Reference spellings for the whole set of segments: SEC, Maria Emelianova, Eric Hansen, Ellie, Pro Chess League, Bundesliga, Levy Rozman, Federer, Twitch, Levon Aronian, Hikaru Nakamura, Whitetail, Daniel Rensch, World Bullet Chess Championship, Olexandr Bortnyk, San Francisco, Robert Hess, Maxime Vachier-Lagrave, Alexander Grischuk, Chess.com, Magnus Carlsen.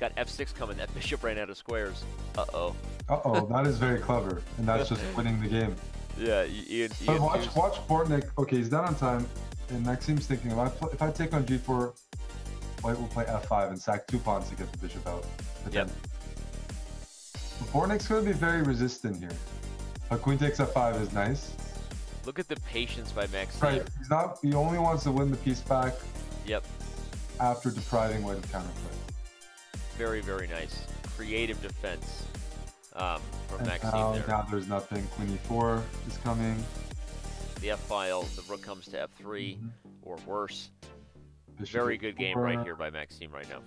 got f6 coming. That bishop ran out of squares. Uh-oh. Uh-oh, that is very clever. And that's just winning the game. Yeah, Ian, watch Bortnyk. Okay, he's down on time. And Maxime's thinking, if I take on g4, white will play f5 and sack two pawns to get the bishop out. Yep. Bortnyk's going to be very resistant here. A queen takes f5 is nice. Look at the patience by Maxime. Right, he's not, he only wants to win the piece back. Yep. After depriving white of counterplay. Very, very nice. Creative defense from Maxime there. Now there's nothing. Queen e4 is coming. The f file, the rook comes to f3 or worse. Bishop very good game right here by Maxime right now.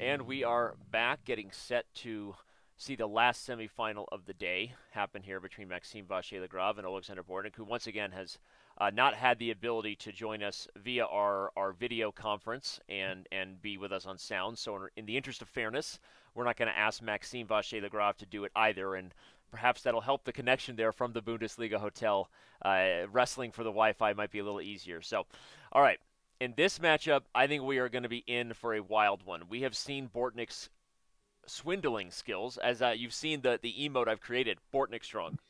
And we are back, getting set to see the last semifinal of the day happen here between Maxime Vachier-Lagrave and Olexandr Bortnyk, who once again has not had the ability to join us via our video conference and be with us on sound. So in the interest of fairness, we're not going to ask Maxime Vachier-Lagrave to do it either. And perhaps that'll help the connection there from the Bundesliga hotel. Wrestling for the Wi-Fi might be a little easier. So, all right. In this matchup, I think we are going to be in for a wild one. We have seen Bortnyk's swindling skills, as you've seen the emote I've created. Bortnyk strong.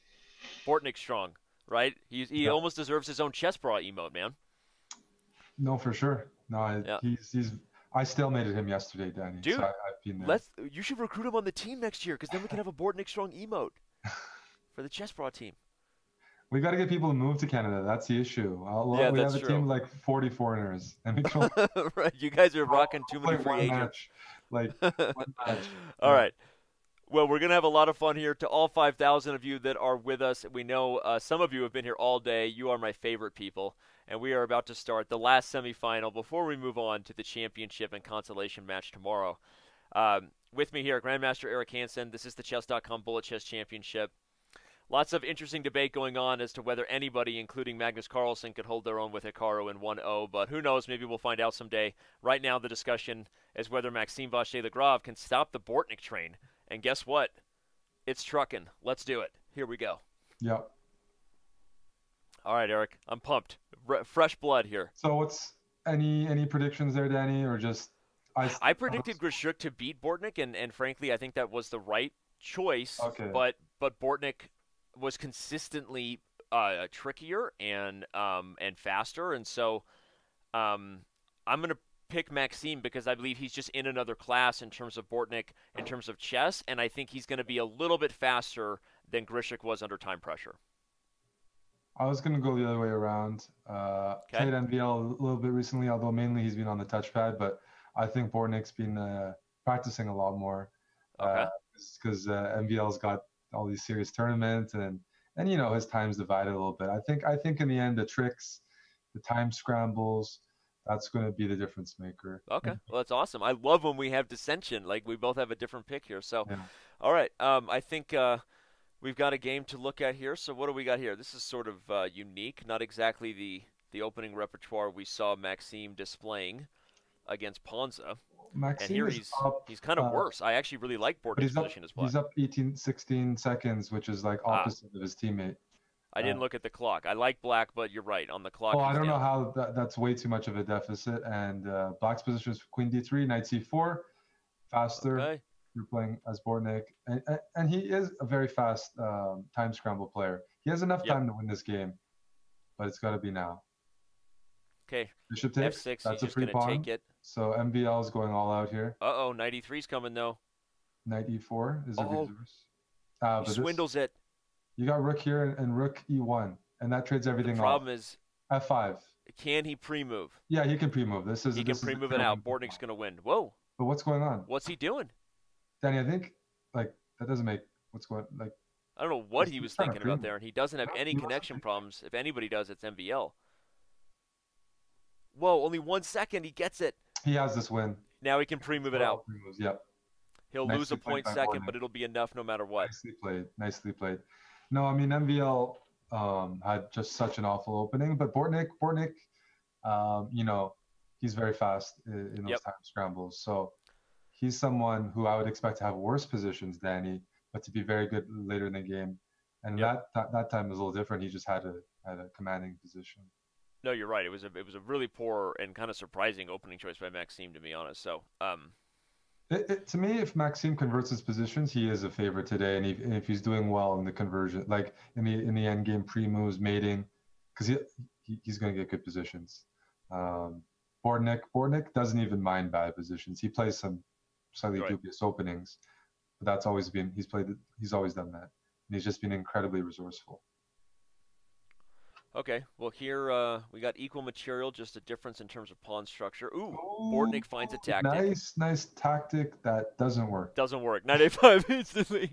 Bortnyk strong, right? He almost deserves his own chess bra emote, man. No, for sure. No, I stalemated him yesterday, Danny. Dude, so I've been there. You should recruit him on the team next year, because then we can have a Bortnyk strong emote for the chess bra team. We got to get people to move to Canada. That's the issue. We have a team of like 40 foreigners. And right. You guys are rocking too many free agents. One match. All right. Well, we're going to have a lot of fun here. To all 5,000 of you that are with us, we know some of you have been here all day. You are my favorite people. And we are about to start the last semifinal before we move on to the championship and consolation match tomorrow. With me here, Grandmaster Eric Hansen. This is the Chess.com Bullet Chess Championship. Lots of interesting debate going on as to whether anybody, including Magnus Carlsen, could hold their own with Hikaru in 1-0, but who knows, maybe we'll find out someday. Right now, the discussion is whether Maxime Vachier-Lagrave can stop the Bortnyk train. And guess what? It's trucking. Let's do it. Here we go. Yeah. All right, Eric. I'm pumped. Fresh blood here. So what's any predictions there, Danny, or just... I predicted Grischuk to beat Bortnyk, and frankly, I think that was the right choice, okay. but Bortnyk... was consistently trickier and faster, and so I'm going to pick Maxime because I believe he's just in another class in terms of Bortnyk, in terms of chess, and I think he's going to be a little bit faster than Grischuk was under time pressure. I was going to go the other way around. Played NBL a little bit recently, although mainly he's been on the touchpad, but I think Bortnyk's been practicing a lot more because NBL's got all these serious tournaments and you know, his time's divided a little bit. I think in the end, the tricks, the time scrambles, that's going to be the difference maker. Okay, well, that's awesome. I love when we have dissension. Like, we both have a different pick here. So, yeah. All right, I think we've got a game to look at here. So what do we got here? This is sort of unique, not exactly the opening repertoire we saw Maxime displaying against Ponza. Maxime, and here he's kind of worse. I actually really like Bortnyk's position as well. He's up 16 seconds, which is like opposite of his teammate. I didn't look at the clock. I like Black, but you're right. On the clock. Oh, I don't know how that's way too much of a deficit. And Black's position is Queen D3, Knight C4, faster. Okay. You're playing as Bortnyk. And he is a very fast time scramble player. He has enough time to win this game, but it's got to be now. Okay, Bishop takes. F6, that's a free pawn. Take it. So MVL is going all out here. Uh-oh, Knight E3's coming, though. Knight E4 is a reverse. He swindles it. You got Rook here and Rook E1, and that trades everything off. The problem is... F5. Can he pre-move? Yeah, he can pre-move. He can pre-move it out. Bortnyk's going to win. Whoa. But what's going on? What's he doing? Danny, I think, like, that doesn't make... What's going on? Like, I don't know what he was thinking about there, and he doesn't have any connection problems. If anybody does, it's MVL. Whoa, only 1 second. He gets it. He has this win. Now he can pre-move it out. Yep. He'll lose a point second, but it'll be enough no matter what. Nicely played. Nicely played. No, I mean, MVL had just such an awful opening, but Bortnyk, you know, he's very fast in those time scrambles. So he's someone who I would expect to have worse positions, Danny, but to be very good later in the game. And that time was a little different. He just had a commanding position. No, you're right. It was a really poor and kind of surprising opening choice by Maxime, to be honest. So, to me, if Maxime converts his positions, he is a favorite today, and if he's doing well in the conversion, like in the end game pre-moves, mating, because he's going to get good positions. Bortnyk doesn't even mind bad positions. He plays some slightly dubious openings, but that's always been he's always done that, and he's just been incredibly resourceful. Okay, well here we got equal material, just a difference in terms of pawn structure. Ooh, Bortnyk finds a tactic. Nice tactic that doesn't work. Doesn't work. Knight A5 instantly.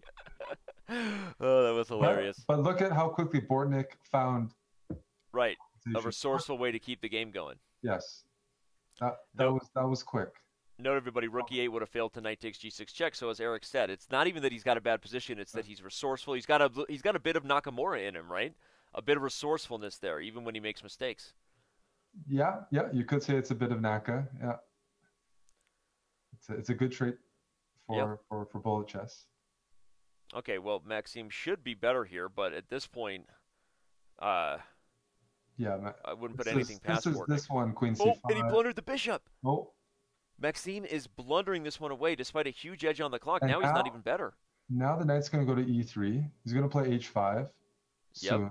Oh, that was hilarious. But look at how quickly Bortnyk found a resourceful way to keep the game going. Yes, that was quick. Note everybody, Rook E8 would have failed to Knight takes G6 check. So as Eric said, it's not even that he's got a bad position; it's that he's resourceful. He's got a bit of Nakamura in him, right? A bit of resourcefulness there, even when he makes mistakes. Yeah, you could say it's a bit of Naka. Yeah, it's a good trait for bullet chess. Okay, well, Maxime should be better here, but at this point, I wouldn't put anything past Bortnyk. This one, Queen C5. Oh, and he blundered the bishop. Oh, Maxime is blundering this one away despite a huge edge on the clock. Now he's not even better. Now the knight's going to go to E3. He's going to play H5. Yeah.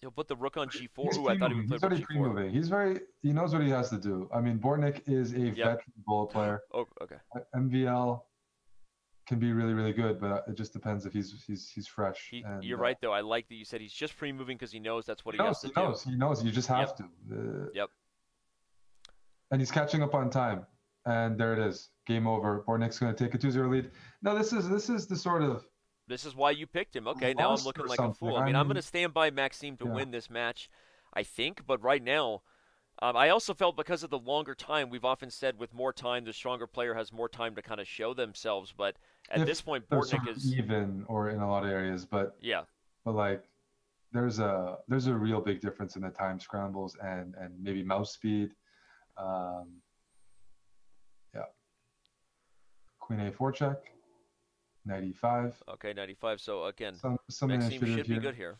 He'll put the rook on G4. Ooh, I thought he would play rook G4. He's he knows what he has to do. I mean, Bortnyk is a veteran bullet player. Oh, okay. MVL can be really, really good, but it just depends if he's fresh. You're right, though. I like that you said he's just pre-moving because he knows that's what he has to do. He knows. You just have to. And he's catching up on time. And there it is. Game over. Bortnyk's going to take a 2-0 lead. No, this is the sort of... This is why you picked him. Okay, now I'm looking like a fool. I mean, I'm going to stand by Maxime to win this match, I think. But right now, I also felt because of the longer time, we've often said with more time, the stronger player has more time to kind of show themselves. But at this point, Bortnyk is even, or in a lot of areas. But but like there's a real big difference in the time scrambles and maybe mouse speed. Yeah. Queen A forecheck, 95. Okay, 95. So again, Maxime should be good here.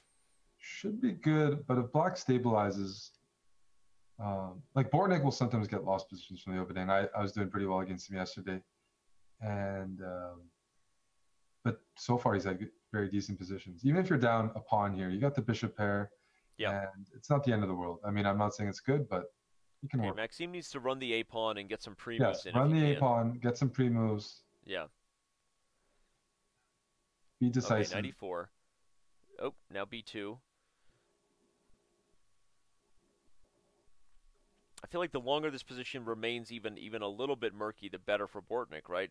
Should be good, but if black stabilizes, like Bortnyk will sometimes get lost positions from the opening. I was doing pretty well against him yesterday, and but so far he's had very decent positions. Even if you're down a pawn here, you got the bishop pair, yeah, and it's not the end of the world. I mean, I'm not saying it's good, but you can work. Maxime needs to run the A pawn and get some pre moves. Yes, in run the A pawn, get some pre moves. Yeah, be decisive. Okay, 94. Oh, now B2. I feel like the longer this position remains even a little bit murky, the better for Bortnyk, right?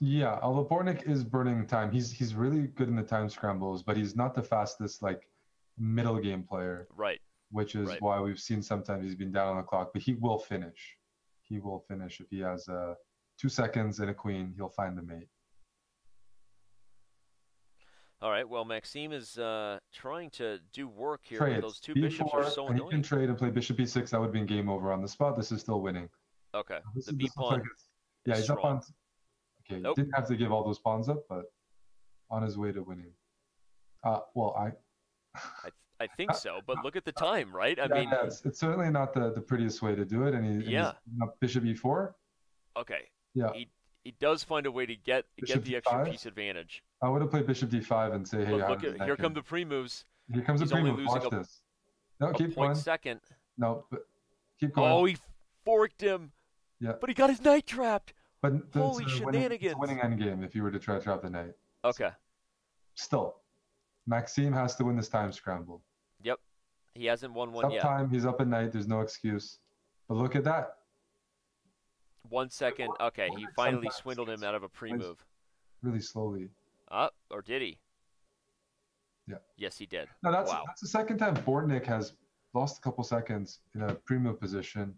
Yeah, although Bortnyk is burning time. He's really good in the time scrambles, but he's not the fastest, like, middle game player. Right. Which is why we've seen sometimes he's been down on the clock, but he will finish. He will finish. If he has 2 seconds and a queen, he'll find the mate. All right, well, Maxime is trying to do work here. Trade. Those two B4, bishops are so annoying. You can trade and play bishop b6. That would be game over on the spot. This is still winning. Okay, this the b pawn. Like yeah, he's strong. Up on. Okay, nope. Didn't have to give all those pawns up, but on his way to winning. Well, I think so, but look at the time, right? I mean, it's certainly not the prettiest way to do it. And he's bishop e4. Okay. Yeah. He does find a way to get the extra piece advantage. I would have played bishop d5 and say, hey, here come the pre-moves. Here comes the pre-moves. Watch this. No, keep going. Second. No, but keep going. Oh, he forked him. Yeah. But he got his knight trapped. But holy shenanigans. Winning endgame if you were to try to trap the knight. Okay. Still, Maxime has to win this time scramble. Yep. He hasn't won one yet. Time, he's up at knight. There's no excuse. But look at that. 1 second. Okay, he finally swindled him out of a pre-move. Really slowly. Or did he? Yeah. Yes, he did. No, that's the second time Bortnyk has lost a couple seconds in a pre-move position.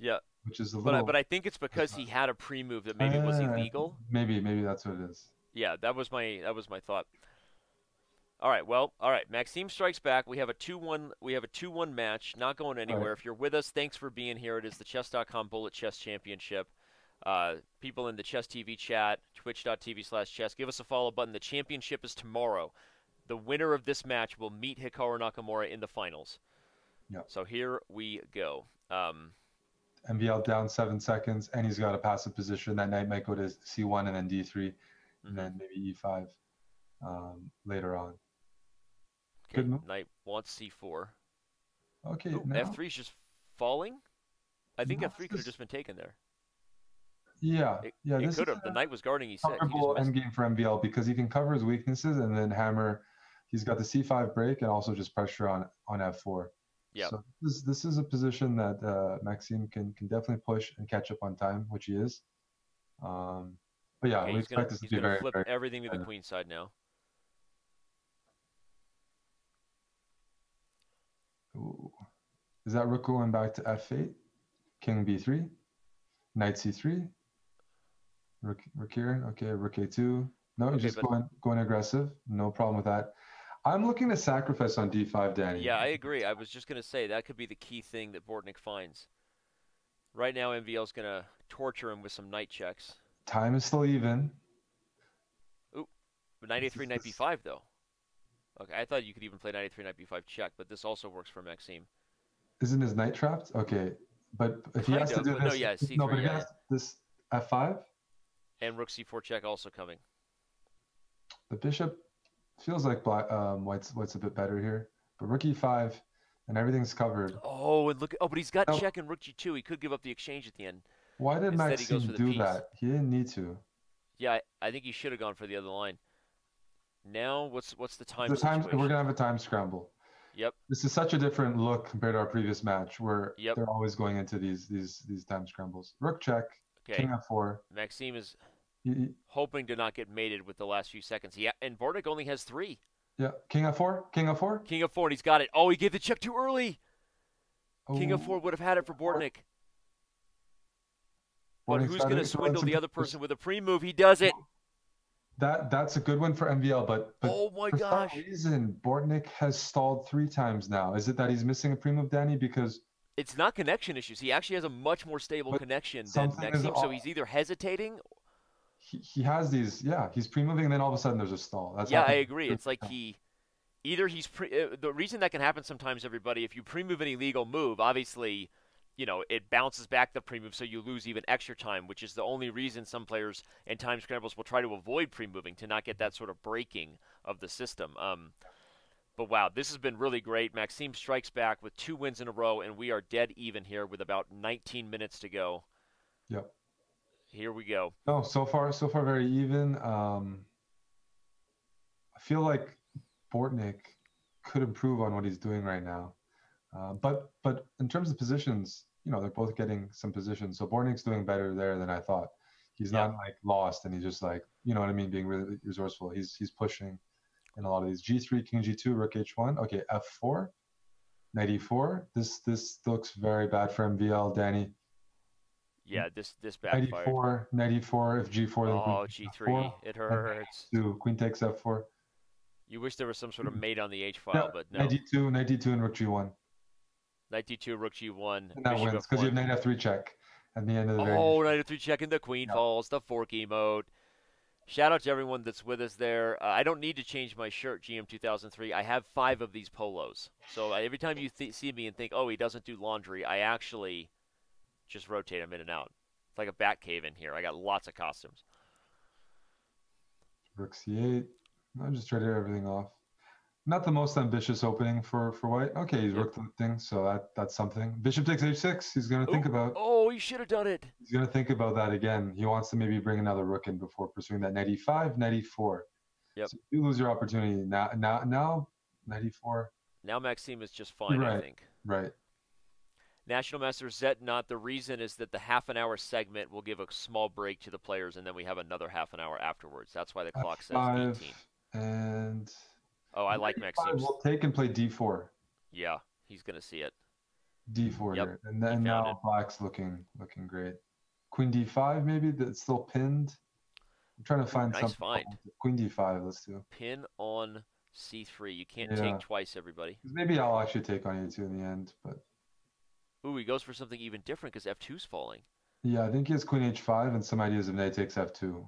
Yeah. Which is a little... But I think it's because he had a pre-move that maybe was illegal. Maybe that's what it is. Yeah, that was my thought. All right, well, Maxime strikes back. We have a 2-1. We have a 2-1 match. Not going anywhere. Right. If you're with us, thanks for being here. It is the Chess.com Bullet Chess Championship. People in the Chess TV chat, twitch.tv/chess. Give us a follow button. The championship is tomorrow. The winner of this match will meet Hikaru Nakamura in the finals. Yeah. So here we go. MVL down 7 seconds, and he's got a passive position. That knight might go to C1 and then D3, and then maybe E5 later on. Okay, knight wants C4. Okay, now... F3 is just falling? I think F3 could have just been taken there. Yeah, it could have. The knight was guarding E6. Comfortable endgame for MVL because he can cover his weaknesses and then hammer. He's got the C5 break and also just pressure on F4. Yeah. So this is a position that Maxime can definitely push and catch up on time, which he is. But yeah, okay, we expect this to be very... He's going to flip everything to the queen side now. Ooh. Is that rook going back to F8? King B3? Knight C3? Rook here. Okay, rook A2. No, okay, just going aggressive. No problem with that. I'm looking to sacrifice on D5, Danny. Yeah, I agree. I was just going to say that could be the key thing that Bortnyk finds. Right now, MVL's going to torture him with some knight checks. Time is still even. Ooh, but knight A3, knight B5, though. Okay, I thought you could even play knight A3, knight B5 check, but this also works for Maxime. Isn't his knight trapped? Okay, but if he has to do this... No, yeah, C3, no, but he has this F5? And rook C4 check also coming. The bishop feels like black, white's a bit better here. But rook E5 and everything's covered. Oh, and look! Oh, but he's got check and rook G2. He could give up the exchange at the end. Why did Maxime do that? He didn't need to. Yeah, I think he should have gone for the other line. Now, what's the time? We're gonna have a time scramble. Yep. This is such a different look compared to our previous match, where they're always going into these time scrambles. Rook check. Okay. King F4. Maxime is hoping to not get mated with the last few seconds. Yeah, and Bortnyk only has 3. Yeah. King F4. King F4. King F4. And he's got it. Oh, he gave the check too early. Oh. King F4 would have had it for Bortnyk. But who's going to swindle the other person with a pre-move? He does it. That's a good one for MVL, but oh my gosh, for some reason Bortnyk has stalled 3 times now. Is it that he's missing a premove, Danny? Because it's not connection issues. He actually has a much more stable connection than Maxime, so he's either hesitating. He has these, yeah. He's premoving, and then all of a sudden there's a stall. That's yeah, I agree. It's like he, either he's the reason that can happen sometimes. Everybody, if you premove an illegal move, obviously, you know, it bounces back the pre-move, so you lose even extra time, which is the only reason some players in time scrambles will try to avoid pre-moving, to not get that sort of breaking of the system. But wow, this has been really great. Maxime strikes back with 2 wins in a row, and we are dead even here with about 19 minutes to go. Yep. Here we go. No, so far very even. I feel like Bortnyk could improve on what he's doing right now. But in terms of positions, you know, they're both getting some positions. So Bortnyk's doing better there than I thought. He's not like lost, and he's just like, you know what I mean, being really resourceful. He's pushing in a lot of these. G3, King G2, Rook H1. Okay, F4, Knight E4. This looks very bad for MVL, Danny. Yeah, this backfired. Knight E4. If G4, oh, G3, F4, it hurts. Queen takes F4. You wish there was some sort of mate on the H file, but no. Knight D2, and Rook G1. Knight D2, Rook G1. And that wins because you have Knight F3 check at the end of the game. Oh, Knight F3 check, and the Queen falls, the fork emote. Shout out to everyone that's with us there. I don't need to change my shirt, GM2003. I have 5 of these polos. So every time you see me and think, oh, he doesn't do laundry, I actually just rotate them in and out. It's like a bat cave in here. I got lots of costumes. Rook C8. I just traded everything off. Not the most ambitious opening for White. Okay, he's rooked the thing, so that's something. Bishop takes H6. He's going to think about. Oh, he should have done it. He's going to think about that again. He wants to maybe bring another rook in before pursuing that. Knight E5, Knight E4. Yep. So you lose your opportunity now. Knight E4. Now Maxime is just fine, right, I think. Right. National Master Zetnot. The reason is that the half-an-hour segment will give a small break to the players, and then we have another half-an-hour afterwards. That's why the clock says 18. And oh, I like Maxime. We'll take and play D4. Yeah, he's gonna see it. D4 here, and then now it. Black's looking great. Queen D5, maybe that's still pinned. I'm trying to find something. Find. Queen D5. Let's do pin on C3. You can't take twice, everybody. Maybe I'll actually take on A2 in the end, but ooh, he goes for something even different because F2's falling. Yeah, I think he has Queen H5 and some ideas of knight takes F2.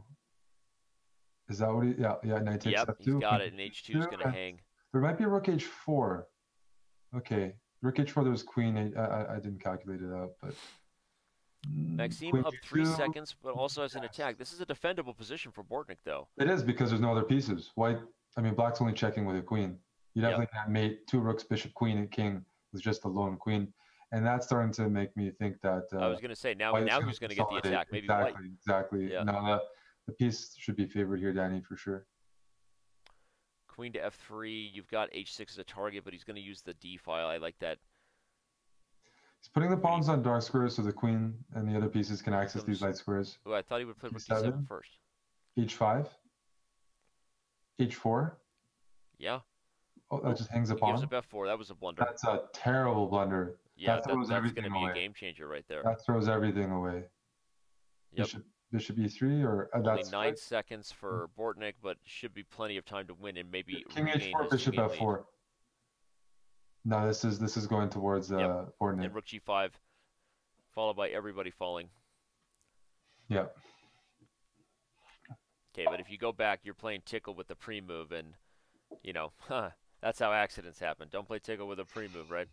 Is that what he... Yeah, knight takes F2. He's got it, and H2 is going to hang. There might be rook H4. Okay. Rook H4, there's queen. I didn't calculate it out, but... Maxime up 3 seconds, but also has an attack. This is a defendable position for Bortnyk, though. It is, because there's no other pieces. White... I mean, Black's only checking with a queen. You definitely can't mate 2 rooks, bishop, queen, and king with just a lone queen. And that's starting to make me think that... I was going to say, now who's going to get the attack? Maybe White. Exactly. Yeah. Now that... The piece should be favored here, Danny, for sure. Queen to F3. You've got H6 as a target, but he's going to use the D file. I like that. He's putting the pawns on dark squares so the queen and the other pieces can access these light squares. Oh, I thought he would play rook D7 first. H5. H4. Yeah. Oh, that just hangs a pawn. He gives up F4. That was a blunder. That's a terrible blunder. Yeah, that's going to be a game changer right there. That throws everything away. Yep. Bishop E3, or that's only 9 seconds for Bortnyk, but should be plenty of time to win and maybe King H4, Bishop F4. No, this is going towards Bortnyk. And Rook G5, followed by everybody falling. Yep. Okay, but if you go back, you're playing tickle with the pre-move, and you know that's how accidents happen. Don't play tickle with a pre-move, right?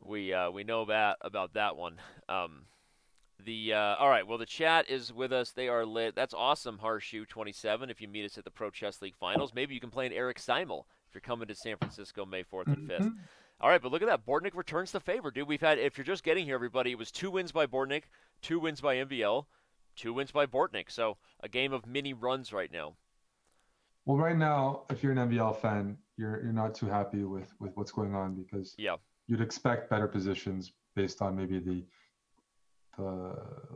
We know that about that one. All right, well, the chat is with us. They are lit. That's awesome, Harshu27. If you meet us at the Pro Chess League Finals, maybe you can play an Eric Seimel if you're coming to San Francisco May 4th and 5th. All right, but look at that. Bortnyk returns the favor, dude. We've had, if you're just getting here, everybody, it was 2 wins by Bortnyk, 2 wins by MVL, 2 wins by Bortnyk. So a game of mini runs right now. Well, right now, if you're an MVL fan, you're not too happy with what's going on because you'd expect better positions based on maybe the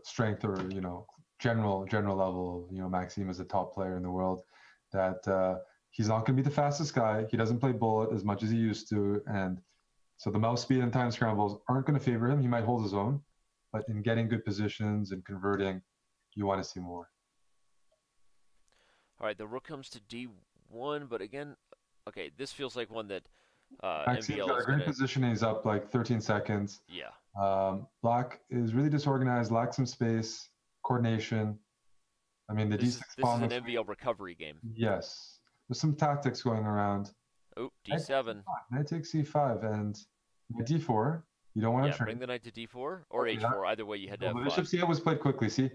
strength or, you know, general level, you know, Maxime is a top player in the world, that he's not going to be the fastest guy. He doesn't play bullet as much as he used to. And so the mouse speed and time scrambles aren't going to favor him. He might hold his own, but in getting good positions and converting, you want to see more. All right, the rook comes to d1, but again, okay, this feels like one that Maxime's got a great position. He's up like 13 seconds. Yeah. Black is really disorganized, lacks some space, coordination. I mean, the d6 pawn. This is an MVL recovery game. Yes. There's some tactics going around. Oh, d7. Knight takes c5 and d4. You don't want to turn. Bring the knight to d4 or h4. Either way, you had to have bishop c8 was played quickly. See,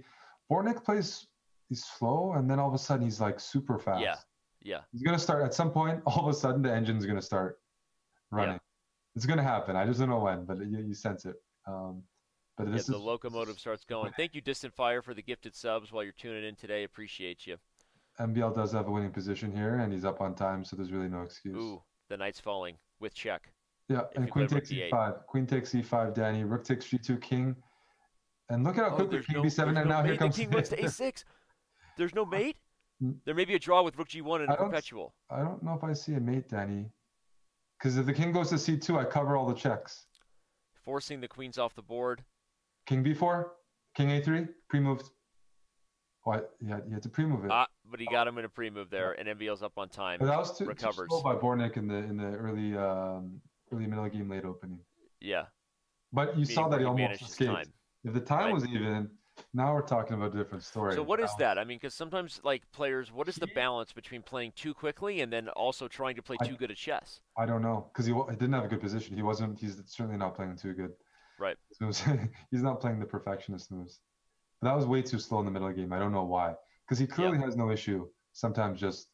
Bortnyk plays, he's slow, and then all of a sudden he's like super fast. Yeah, yeah. He's going to start at some point. All of a sudden, the engine's going to start running. Yeah. It's going to happen. I just don't know when, but you sense it. But this the locomotive starts going. Thank you, Distant Fire, for the gifted subs while you're tuning in today. Appreciate you. MBL does have a winning position here, and he's up on time, so there's really no excuse. Ooh, the knight's falling with check. Yeah, and queen takes e5. Queen takes e5, Danny. Rook takes g2, king. And look at how quickly king b7, and now here comes the king went to a6. There's no mate? There may be a draw with rook g1 and a perpetual. I don't know if I see a mate, Danny. Because if the king goes to c2, I cover all the checks. Forcing the queens off the board. King b4, king a3, pre-moved. What? Yeah, you had to pre-move it. But he got him in a pre-move there, and MBL's up on time. But that was too slow by Bortnyk in the early... Early middle game, late opening. Yeah, but you saw that he almost escaped. If the time was even, now we're talking about a different story. So what is that? I mean, because sometimes like players, what is the balance between playing too quickly and then also trying to play too good at chess? I don't know, because he didn't have a good position. He wasn't. He's certainly not playing too good. Right. He's not playing the perfectionist moves. But that was way too slow in the middle of the game. I don't know why, because he clearly has no issue. Sometimes just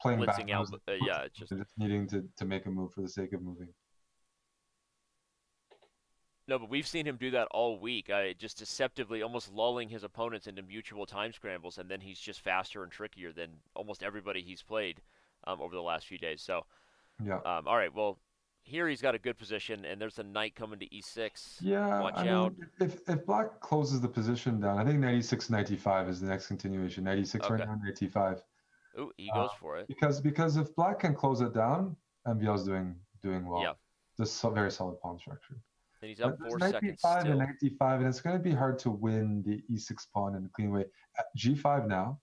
playing back. Yeah, just needing to make a move for the sake of moving. No, but we've seen him do that all week, just deceptively almost lulling his opponents into mutual time scrambles, and then he's just faster and trickier than almost everybody he's played over the last few days. So, yeah. All right, well, here he's got a good position, and there's the knight coming to e6. Yeah, Watch out. Mean, if black closes the position down, I think knight e6, knight e5 is the next continuation. Knight e6 right now, knight e5. Ooh, he goes for it. Because if black can close it down, MVL's doing well. Yeah. This very solid pawn structure. And he's up 4 seconds still. And knight d5, and it's going to be hard to win the e6 pawn in a clean way. G5 now.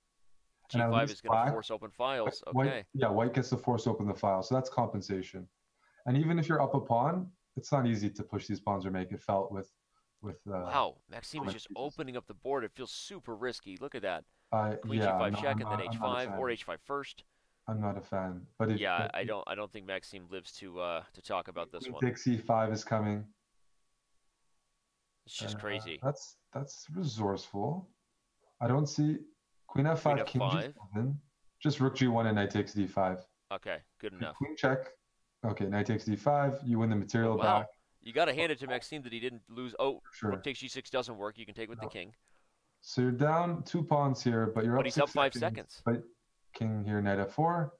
G5 is going to force open files. Okay. White gets to force open the file, so that's compensation. And even if you're up a pawn, it's not easy to push these pawns or make it felt with. Wow, Maxime is just opening up the board. It feels super risky. Look at that. Queen g5 check, and then h5 or h5 first. I'm not a fan, but I don't think Maxime lives to talk about this one. Queen c5 is coming. It's just crazy. That's resourceful. I don't see queen f5, king g7, just rook g1 and knight takes d5. Okay, good enough. Queen check. Okay, knight takes d5. You win the material back. You got to hand it to Maxime that he didn't lose. Oh, sure. Rook takes g6 doesn't work. You can take with the king. So you're down 2 pawns here, but you're up. But he's up 5 seconds. But king here, knight f4.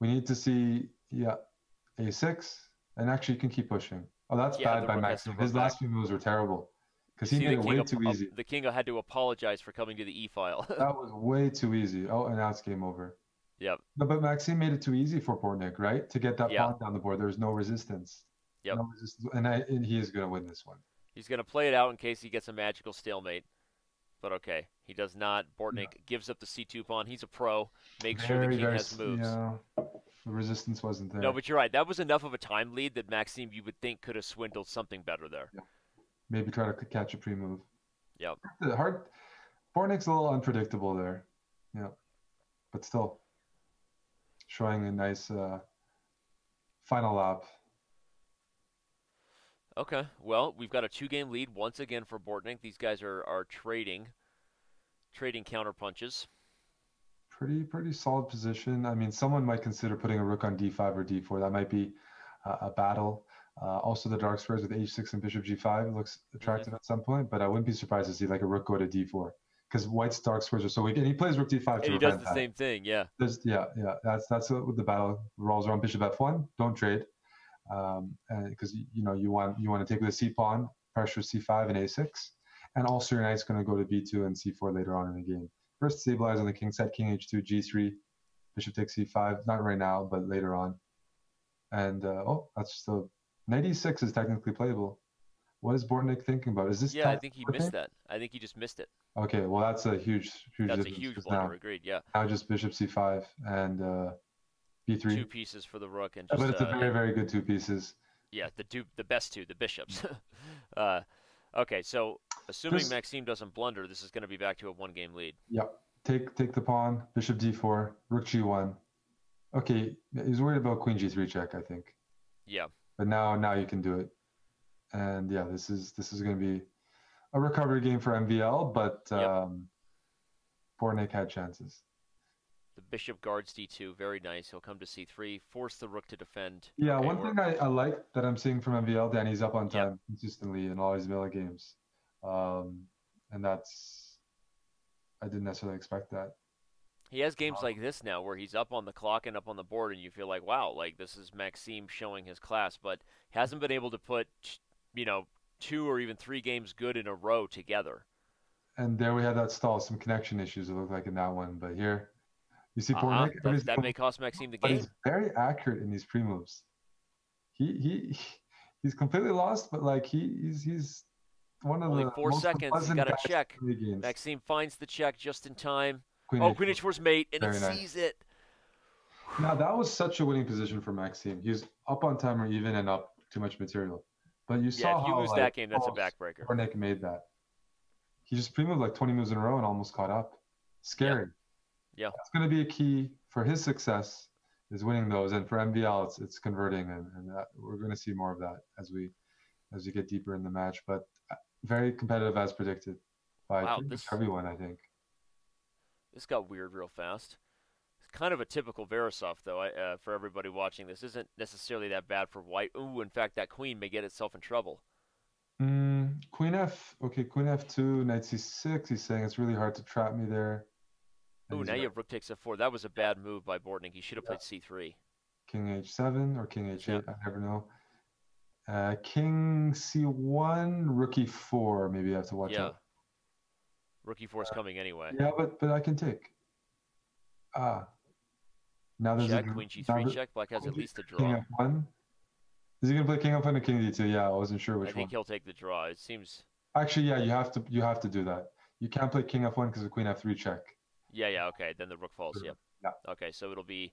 We need to see a6, and actually you can keep pushing. Oh, that's bad by Maxime. His last few moves were terrible because he made it way too easy. The king had to apologize for coming to the e file. That was way too easy. Oh, and now it's game over. Yep. No, but Maxime made it too easy for Bortnyk, right? To get that pawn down the board, there's no resistance. Yep. No resistance, and he is going to win this one. He's going to play it out in case he gets a magical stalemate. But okay, he does not. Bortnyk gives up the c2 pawn. He's a pro. Makes sure the king has moves. Yeah. The resistance wasn't there. No, but you're right. That was enough of a time lead that Maxime, you would think, could have swindled something better there. Yeah. Maybe try to catch a pre-move. Yeah. Bortnyk's a little unpredictable there. Yeah. But still, showing a nice final lap. Okay. Well, we've got a 2-game lead once again for Bortnyk. These guys are trading counter punches. Pretty solid position. I mean, someone might consider putting a rook on d5 or d4. That might be a battle. Also, the dark squares with h6 and bishop g5 looks attractive at some point, but I wouldn't be surprised to see like a rook go to d4 because white's dark squares are so weak. And he plays rook d5. And he does the same thing, yeah. That's what the battle rolls around. Bishop f1. Don't trade because you want to take with a c pawn, pressure c5 and a6, and also your knight's going to go to b2 and c4 later on in the game. First stabilize on the king set, king h2, g3, bishop takes c5. Not right now, but later on. And, oh, that's just a... Knight e6 is technically playable. What is Bortnyk thinking about? Is this? Yeah, I think he missed that. I think he just missed it. Okay, well that's a huge. That's a huge blunder. Agreed. Yeah. Now just bishop c5 and b3. Two pieces for the rook and. Just, but it's a very good two pieces. Yeah, the best two, the bishops. Okay, so assuming just, Maxime doesn't blunder, this is going to be back to a one-game lead. Yeah. Take the pawn, bishop d4, rook g1. Okay, he's worried about queen g3 check, I think. Yeah. But now you can do it. And yeah, this is going to be a recovery game for MVL, but Bortnyk had chances. The bishop guards d2, very nice. He'll come to c3, force the rook to defend. Yeah, okay, one thing I like that I'm seeing from MVL, Dan, he's up on time consistently in all his Vela games. And that's, I didn't necessarily expect that. He has games like this now where he's up on the clock and up on the board, and you feel like, wow, like this is Maxime showing his class, but hasn't been able to put, you know, 2 or even 3 games good in a row together. And there we had that stall, some connection issues it looked like in that one, but here... You see, Bortnyk, that may cost Maxime the game. He's very accurate in these pre-moves. He's completely lost, but like he's one of the 4 seconds. He's got a check. Maxime finds the check just in time. Queen H4's mate, and he sees it. Now that was such a winning position for Maxime. He was up on time or even and up too much material. But you saw how, if you lose that game, that's a backbreaker. Bortnyk made that. He just pre-moved like 20 moves in a row and almost caught up. Scary. Yeah. Yeah, it's going to be a key for his success is winning those, and for MVL it's converting, and that, we're going to see more of that as we get deeper in the match. But very competitive as predicted by everyone, I think. This got weird real fast. It's kind of a typical Verisov, though. For everybody watching, this isn't necessarily that bad for White. Ooh, in fact, that queen may get itself in trouble. Queen F. Okay, Queen F2, Knight C6. He's saying it's really hard to trap me there. Oh, now you have rook takes f4. That was a bad move by Bortnyk. He should have played c3. King h7 or king h8. I never know. King c1, rook e4. Maybe I have to watch out. Rook e4 is coming anyway. Yeah, but I can take. Now there's check, queen g3 check. Black has at least a draw. King f1. Is he gonna play king f1 or king d2? Yeah, I wasn't sure which one. I think he'll take the draw. It seems. Actually, yeah, you have to do that. You can't play king f1 because of queen f3 check. Yeah, okay, then the rook falls, yeah. Okay, so it'll be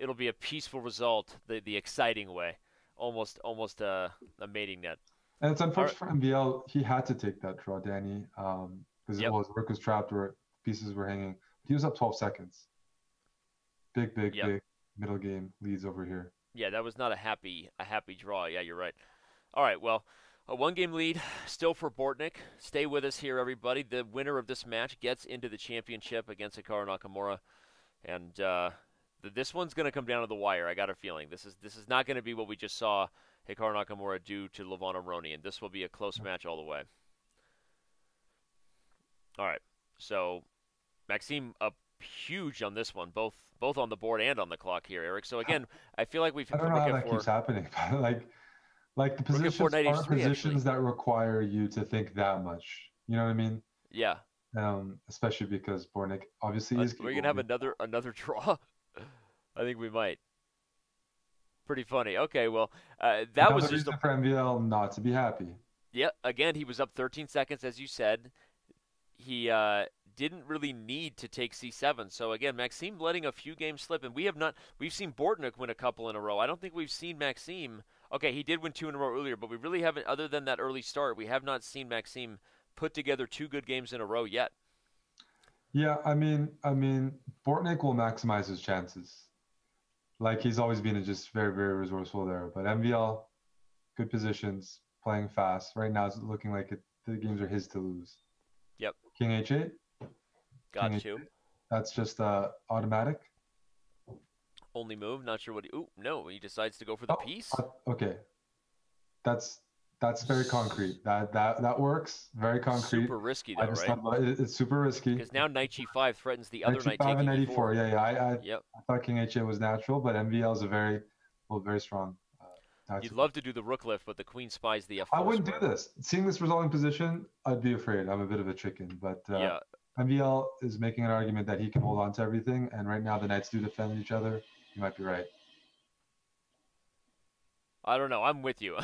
a peaceful result, the exciting way. Almost a mating net. And it's unfortunate for MVL, he had to take that draw, Danny, because his rook was trapped or pieces were hanging. He was up 12 seconds. Big middle game leads over here. Yeah, that was not a happy draw. Yeah, you're right. All right, well... A one-game lead still for Bortnyk. Stay with us here, everybody. The winner of this match gets into the championship against Hikaru Nakamura, and this one's going to come down to the wire. I got a feeling this is not going to be what we just saw Hikaru Nakamura do to Levon Aronian. This will be a close match all the way. All right, so Maxime up huge on this one, both on the board and on the clock here, Eric. So again, I feel like we've. I don't know how that keeps happening, but like. Like the positions are positions that require you to think that much. You know what I mean? Yeah. Especially because Bortnyk obviously is. We're gonna have another draw. I think we might. Pretty funny. Okay, well, that was just a... for MVL not to be happy. Yeah. Again, he was up 13 seconds, as you said. He didn't really need to take c7. So again, Maxime letting a few games slip, and we've seen Bortnyk win a couple in a row. I don't think we've seen Maxime. Okay, he did win 2 in a row earlier, but we really haven't, other than that early start, we have not seen Maxime put together 2 good games in a row yet. Yeah, I mean, Bortnyk will maximize his chances. Like, he's always been just very, very resourceful there. But MVL, good positions, playing fast. Right now, it's looking like the games are his to lose. Yep. King H8. Got two. That's just automatic. Only move, not sure what. Ooh, no, he decides to go for the piece. Okay, that's very concrete. That works. Very concrete. Super risky, though, right? It's super risky. Because now knight g5 threatens the other knight taking and e4. Yeah, yeah. I thought king h8 was natural, but MVL is a very strong. You'd love to do the rook lift, but the queen spies the f4. I wouldn't do this. Seeing this resulting position, I'd be afraid. I'm a bit of a chicken, but MVL is making an argument that he can hold on to everything, and right now the knights do defend each other. You might be right. I don't know. I'm with you.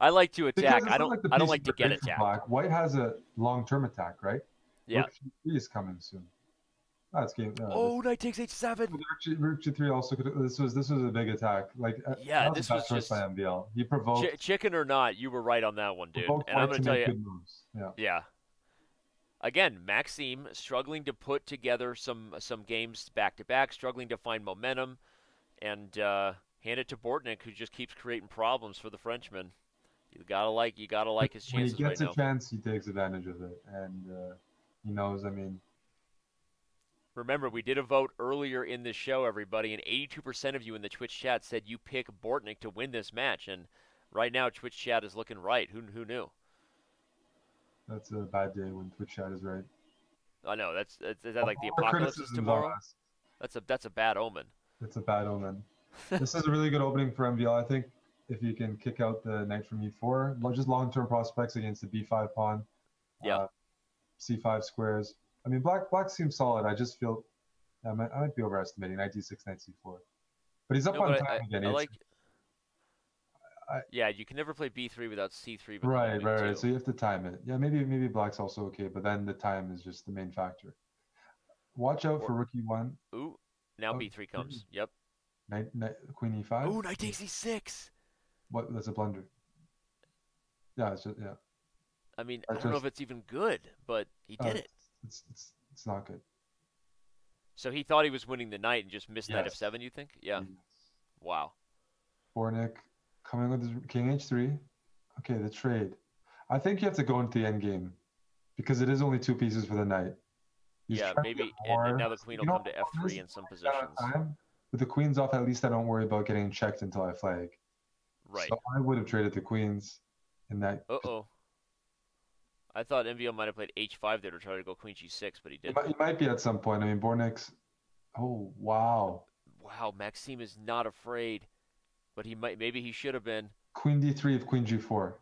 I like to attack. I don't like to get attacked. Black. White has a long-term attack, right? Yeah. Rook G3 is coming soon. Oh, it's game. Oh, knight takes H7. Rook G3 also. This was a big attack. Like yeah, this was just by MBL. He provoked. Chicken or not, you were right on that one, dude. And I'm gonna tell you. Yeah. Yeah. Again, Maxime struggling to put together some games back to back, struggling to find momentum, and. Hand it to Bortnyk, who just keeps creating problems for the Frenchman. You gotta like his chances right now. When he gets a chance, he takes advantage of it, and he knows. I mean, remember we did a vote earlier in this show, everybody, and 82% of you in the Twitch chat said you pick Bortnyk to win this match, and right now Twitch chat is looking right. Who knew? That's a bad day when Twitch chat is right. I know. Is that like the apocalypse is tomorrow? That's a bad omen. It's a bad omen. This is a really good opening for MVL. I think if you can kick out the knight from e4, just long-term prospects against the b5 pawn, yeah, c5 squares. I mean, black seems solid. I just feel I might be overestimating knight d6, knight c4, but he's up on time again. Yeah, you can never play b3 without c3. Right. So you have to time it. Yeah, maybe black's also okay, but then the time is just the main factor. Watch out for rook e1. Ooh, now b3 comes. Yep. Knight, queen e5. Oh, knight takes e6. What? That's a blunder. Yeah, it's just, yeah. I mean, I don't know if it's even good, but he did it. It's not good. So he thought he was winning the knight and just missed knight f7. You think? Yeah. Yes. Wow. Bortnyk coming with his king h3. Okay, the trade. I think you have to go into the end game because it is only two pieces for the knight. He's maybe. And now the queen will come to f3 in some positions. With the queens off, at least I don't worry about getting checked until I flag. Right. So I would have traded the queens in that. Uh-oh. I thought MVL might have played h5 there to try to go queen g6, but he didn't. He might be at some point. I mean, Bortnyk's... Oh, wow. Wow, Maxime is not afraid, but he might. Maybe he should have been. Queen d3 of queen g4.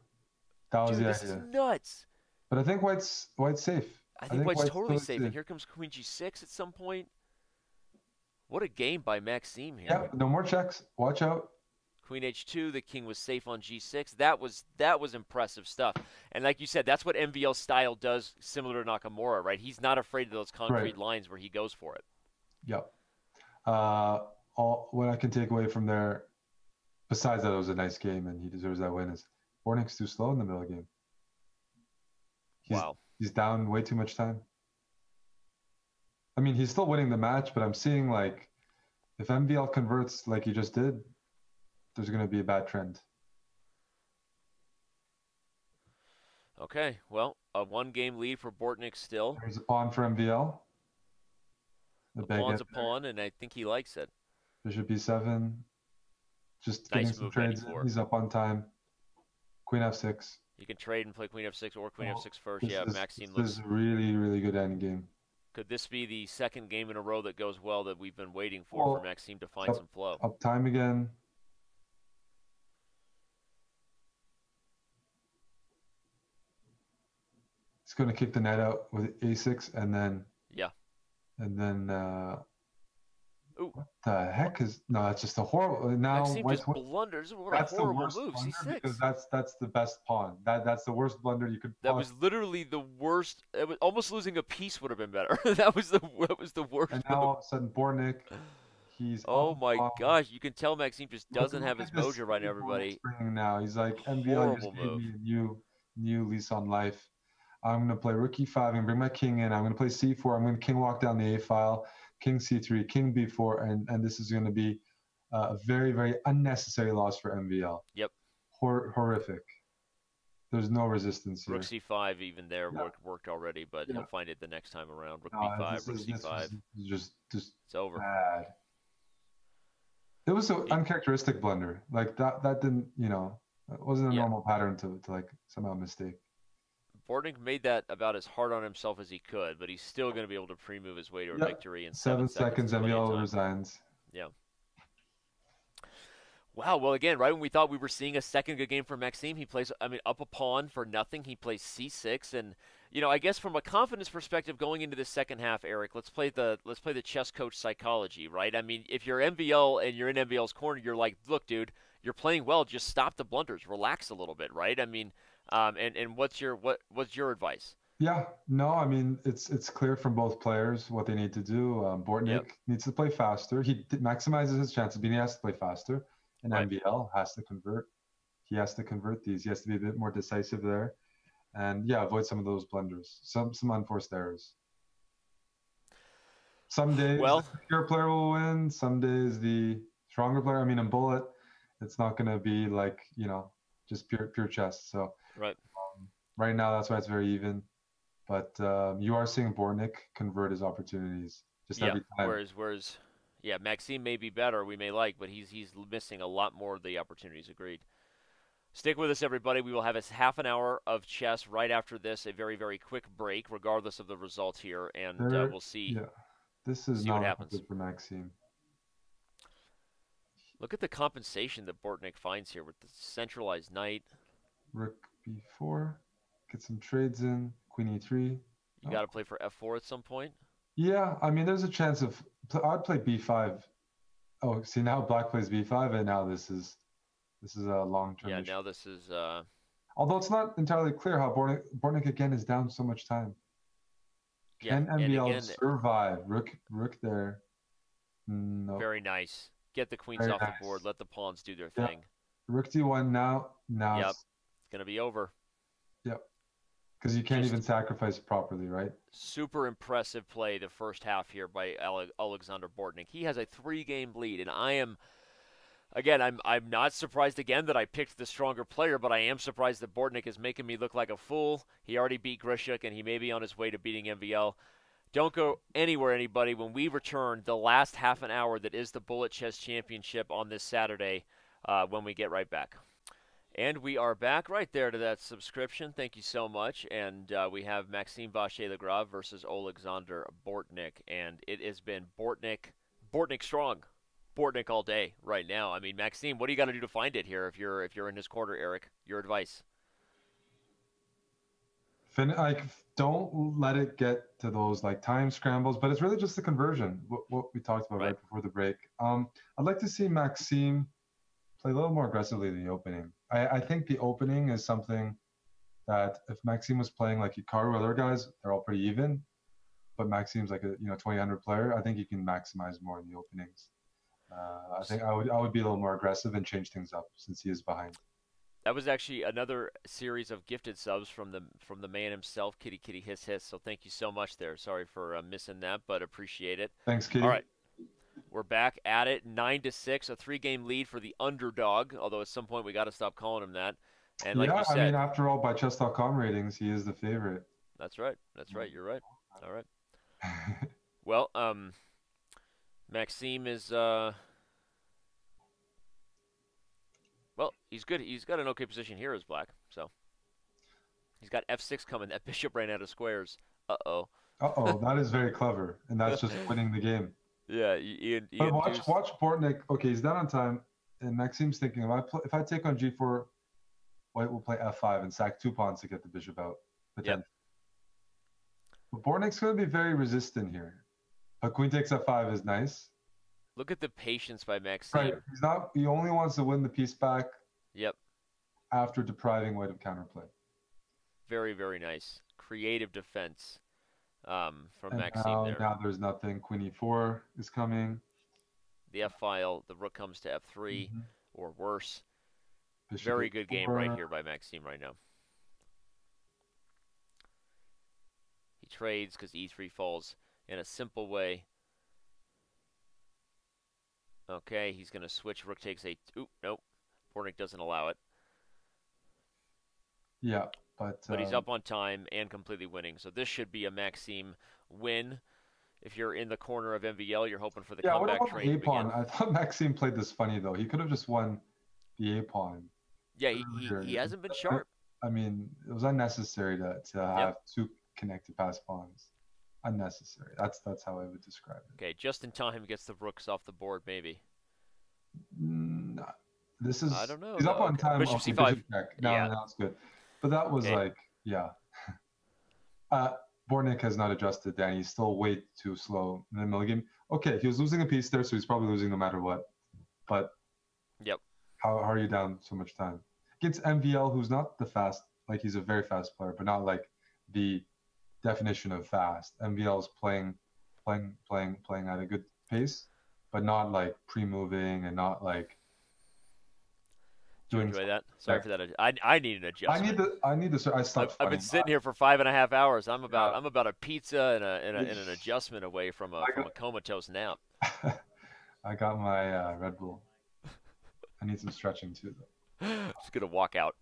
That was the idea. This is nuts. But I think White's safe. I think White's totally safe. And here comes queen g6 at some point. What a game by Maxime here. Yeah, no more checks. Watch out. Queen h2, the king was safe on g6. That was impressive stuff. And like you said, that's what MVL style does, similar to Nakamura, right? He's not afraid of those concrete lines where he goes for it. Yep. What I can take away from there, besides that it was a nice game and he deserves that win, is Bortnyk's too slow in the middle of the game. He's down way too much time. I mean, he's still winning the match, but I'm seeing, like, if MVL converts like he just did, there's going to be a bad trend. Okay, well, a one-game lead for Bortnyk still. There's a pawn for MVL. The pawn's a pawn, and I think he likes it. Bishop b7. Just getting some trades. He's up on time. Queen f6. You can trade and play queen f6 or queen f6 first. Yeah, Maxime looks... This is really, really good endgame. Could this be the second game in a row that goes well that we've been waiting for Maxime to find some flow? Up time again. He's going to kick the knight out with a6 and then... Yeah. And then... Ooh. What the heck is... No, it's just a horrible... Now, Maxime just blunders. That's the worst blunder because that's the best pawn. That's the worst blunder you could... That was literally the worst... It was, almost losing a piece would have been better. that was the worst. And now all of a sudden, Bortnyk, he's... Oh my gosh, you can tell Maxime just doesn't have his mojo right now, everybody. Now. He's like, MVL just gave me a new lease on life. I'm going to play rook e5 and bring my king in. I'm going to play c4. I'm going to king walk down the a file. King c3, king b4, and this is going to be a very, very unnecessary loss for MVL. Yep. Horrific. There's no resistance here. Rook c5 even there worked already, but he'll find it the next time around. Rook b5, rook c5. Just it's over. Bad. It was an uncharacteristic blunder. Like, that didn't, you know, it wasn't a normal pattern to like, somehow mistake. Bortnyk made that about as hard on himself as he could, but he's still going to be able to pre-move his way to a victory in seven seconds. MVL resigns. Yeah. Wow, well, again, right when we thought we were seeing a second good game for Maxime, he plays, I mean, up a pawn for nothing. He plays c6, and, you know, I guess from a confidence perspective going into the second half, Eric, let's play the chess coach psychology, right? I mean, if you're MVL and you're in MVL's corner, you're like, look, dude, you're playing well. Just stop the blunders, relax a little bit, right? I mean, and what's your advice? Yeah, no, I mean, it's clear from both players what they need to do. Bortnyk needs to play faster. He maximizes his chances, but he has to play faster. And MVL has to convert. He has to convert these. He has to be a bit more decisive there. And, yeah, avoid some of those blunders, some unforced errors. Some days the pure player will win. Some days the stronger player. I mean, in bullet, it's not going to be like, you know, just pure chess. So right now, that's why it's very even. But you are seeing Bortnyk convert his opportunities just every time. Whereas yeah, Maxime may be better, we may like, but he's missing a lot more of the opportunities. Agreed. Stick with us, everybody. We will have a half an hour of chess right after this, a very, very quick break, regardless of the results here, and we'll see. Yeah. This is not good for Maxime. Look at the compensation that Bortnyk finds here with the centralized knight. Rook b4, get some trades in. Queen e3. You got to play for f4 at some point. Yeah, I mean, there's a chance of. I'd play b5. Oh, see, now black plays b5, and now this is a long-term issue. Yeah, now this is. Although it's not entirely clear how Bortnyk again is down so much time. Can MVL again, survive? Rook there. No. Very nice. Get the queens off the board. Let the pawns do their thing. Rook d1 now. Now it's gonna be over. Yep. Because you can't even sacrifice properly, right? Super impressive play the first half here by Olexandr Bortnyk. He has a 3-game lead, and I am, again, I'm not surprised again that I picked the stronger player, but I am surprised that Bortnyk is making me look like a fool. He already beat Grischuk, and he may be on his way to beating MVL. Don't go anywhere, anybody. When we return, the last half an hour that is the Bullet Chess Championship on this Saturday, when we get right back. And we are back right there to that subscription. Thank you so much. And we have Maxime Vachier-Lagrave versus Olexandr Bortnyk. And it has been Bortnyk strong. Bortnyk all day right now. I mean, Maxime, what do you got to do to find it here if you're in his quarter, Eric? Your advice. Don't let it get to those like time scrambles, but it's really just the conversion, what we talked about right before the break. I'd like to see Maxime play a little more aggressively in the opening. I think the opening is something that if Maxime was playing like Hikaru, other guys, they're all pretty even, but Maxime's like a 2000 player. I think you can maximize more in the openings. I think I would be a little more aggressive and change things up since he is behind. That was actually another series of gifted subs from the man himself, Kitty Kitty Hiss Hiss. So thank you so much there. Sorry for missing that, but appreciate it. Thanks, Kitty. All right. We're back at it, 9-6, a 3-game lead for the underdog. Although at some point we got to stop calling him that. And like you said, I mean, after all, by Chess.com ratings, he is the favorite. That's right. That's right. You're right. All right. Well, Maxime is well, he's good. He's got an okay position here as black. So he's got f6 coming. That bishop ran out of squares. Uh oh. That is very clever, and that's just winning the game. Yeah, Ian but watch Bortnyk. Okay, he's down on time, and Maxime's thinking, if I take on g4, white will play f5 and sack 2 pawns to get the bishop out. But Bortnyk's going to be very resistant here. A queen takes f5 is nice. Look at the patience by Maxime. Right, he only wants to win the piece back. Yep. After depriving white of counterplay. Very, very nice. Creative defense. From Maxime there. Now there's nothing. Queen e4 is coming. The f file. The rook comes to f3 or worse. Bishop Very good game right here by Maxime right now. He trades because e3 falls in a simple way. Okay, he's going to switch. Rook takes a. Ooh, nope. Bortnyk doesn't allow it. Yeah. But he's up on time and completely winning. So this should be a Maxime win. If you're in the corner of MVL, you're hoping for the comeback train. Yeah, what about the A-pawn? I thought Maxime played this funny, though. He could have just won the A-pawn. Yeah, he hasn't been sharp. I mean, it was unnecessary to have two connected past pawns. Unnecessary. That's how I would describe it. Okay, just in time gets the rooks off the board, maybe. This is, I don't know. He's up on time. Bishop C5. Bishop check. No, yeah. That's good. But that was okay. Like, yeah. Bortnyk has not adjusted, Danny. He's still way too slow in the middle of the game. Okay, he was losing a piece there, so he's probably losing no matter what. But yep. How are you down so much time? Against MVL, who's not the fast, like he's a very fast player, but not like the definition of fast. MVL is playing at a good pace, but not like pre-moving and not like doing. Enjoy that. Sorry for that. I need an adjustment. I stopped. I've been sitting here for 5.5 hours. I'm about a pizza and an adjustment away from a comatose nap. I got my Red Bull. I need some stretching too, though. I'm just gonna walk out.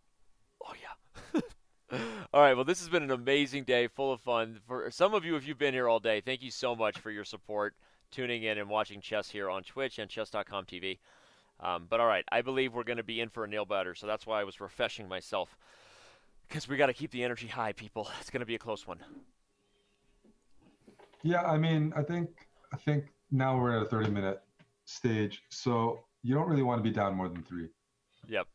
Oh yeah. All right, well, this has been an amazing day, full of fun. For some of you, if you've been here all day, thank you so much for your support, tuning in and watching Chess here on Twitch and Chess.com TV. But all right, I believe we're going to be in for a nail biter, so that's why I was refreshing myself, because we got to keep the energy high, people. It's going to be a close one. Yeah, I mean, I think now we're at a 30-minute stage, so you don't really want to be down more than 3. Yep.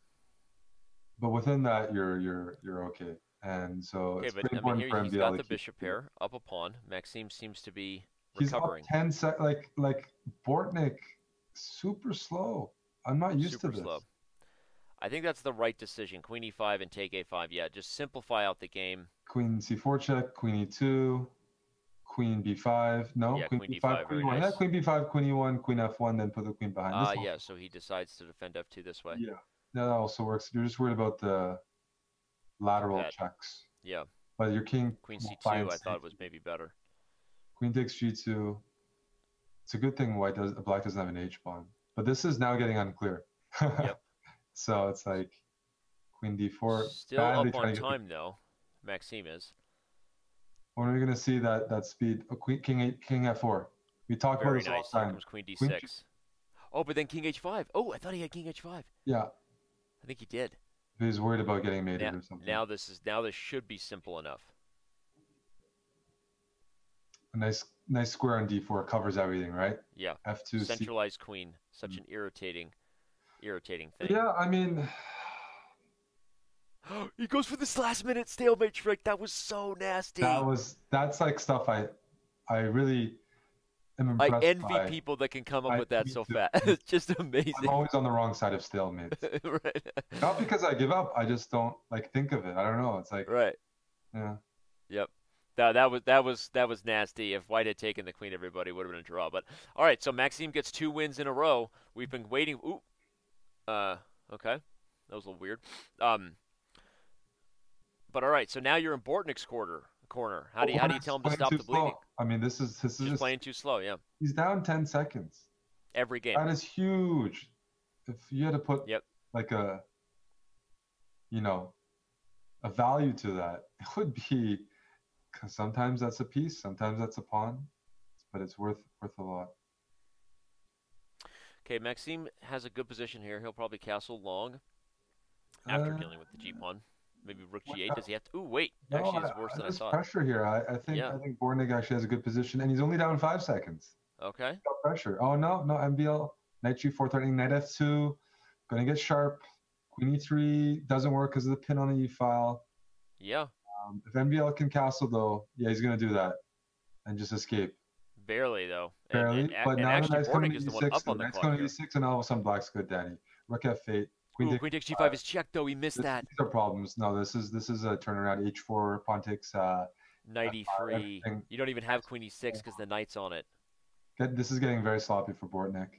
But within that, you're okay. And so it's pretty important for MVL. He's got the bishop pair up a pawn. Maxime seems to be recovering. He's up 10 seconds. Like Bortnyk, super slow. I'm not used to this. Super slow. I think that's the right decision. Queen e5 and take a5. Yeah, just simplify out the game. Queen c4 check. Queen e2. Queen b5. No. Yeah, queen b5. Queen e1. Nice. Queen b5. Queen e1. Queen f1. Then put the queen behind. Ah, yeah. So he decides to defend f2 this way. Yeah. No, that also works. You're just worried about the lateral checks. Yeah. But your king. Queen c2, I thought, was maybe better. Queen takes g2. It's a good thing black doesn't have an H pawn. But this is now getting unclear. Yep. So it's like queen d4. Still up on time, though. Maxime is. When are we going to see that speed? Oh, king f4. We talked about this last time. Here comes queen d6. Oh, but then king h5. Oh, I thought he had king h5. Yeah. I think he did. He was worried about getting mated or something. Now this should be simple enough. A nice square on d4 covers everything, right? Yeah. F2 centralized queen, such an irritating thing. Yeah, I mean, he goes for this last minute stalemate trick. That was so nasty. That's like stuff I really am impressed by. I envy people that can come up with that so fast. It's just amazing. I'm always on the wrong side of stalemates. Right. Not because I give up. I just don't think of it. I don't know. It's like right. Yeah. Yep. That was nasty. If White had taken the queen, everybody would have been a draw. But all right, so Maxime gets 2 wins in a row. We've been waiting. Ooh. Okay. That was a little weird. But all right, so now you're in Bortnyk's corner. How do you tell him to stop the bleeding? I mean, this is just playing too slow. Yeah. He's down 10 seconds. Every game. That is huge. If you had to put like a, a value to that, it would be. Because sometimes that's a piece, sometimes that's a pawn, but it's worth a lot. Okay, Maxime has a good position here. He'll probably castle long after dealing with the G pawn. Maybe rook G8. Does he have to? Ooh, wait. No, actually, it's worse than I thought. There's pressure here. I think Bortnyk actually has a good position, and he's only down 5 seconds. Okay. He's got pressure. Oh no, MVL knight G4 threatening knight F2. Gonna get sharp. Queen E3 doesn't work because of the pin on the E file. Yeah. If MVL can castle, though, yeah, he's going to do that and just escape. Barely, though. Barely. But now the knight's coming to E6, and all of a sudden black's good, Danny. Rook F8. Queen takes G5 is checked, though. We missed that. These are problems. No, this is a turnaround. H4, pawn takes knight E3. You don't even have queen E6 because the knight's on it. This is getting very sloppy for Bortnyk.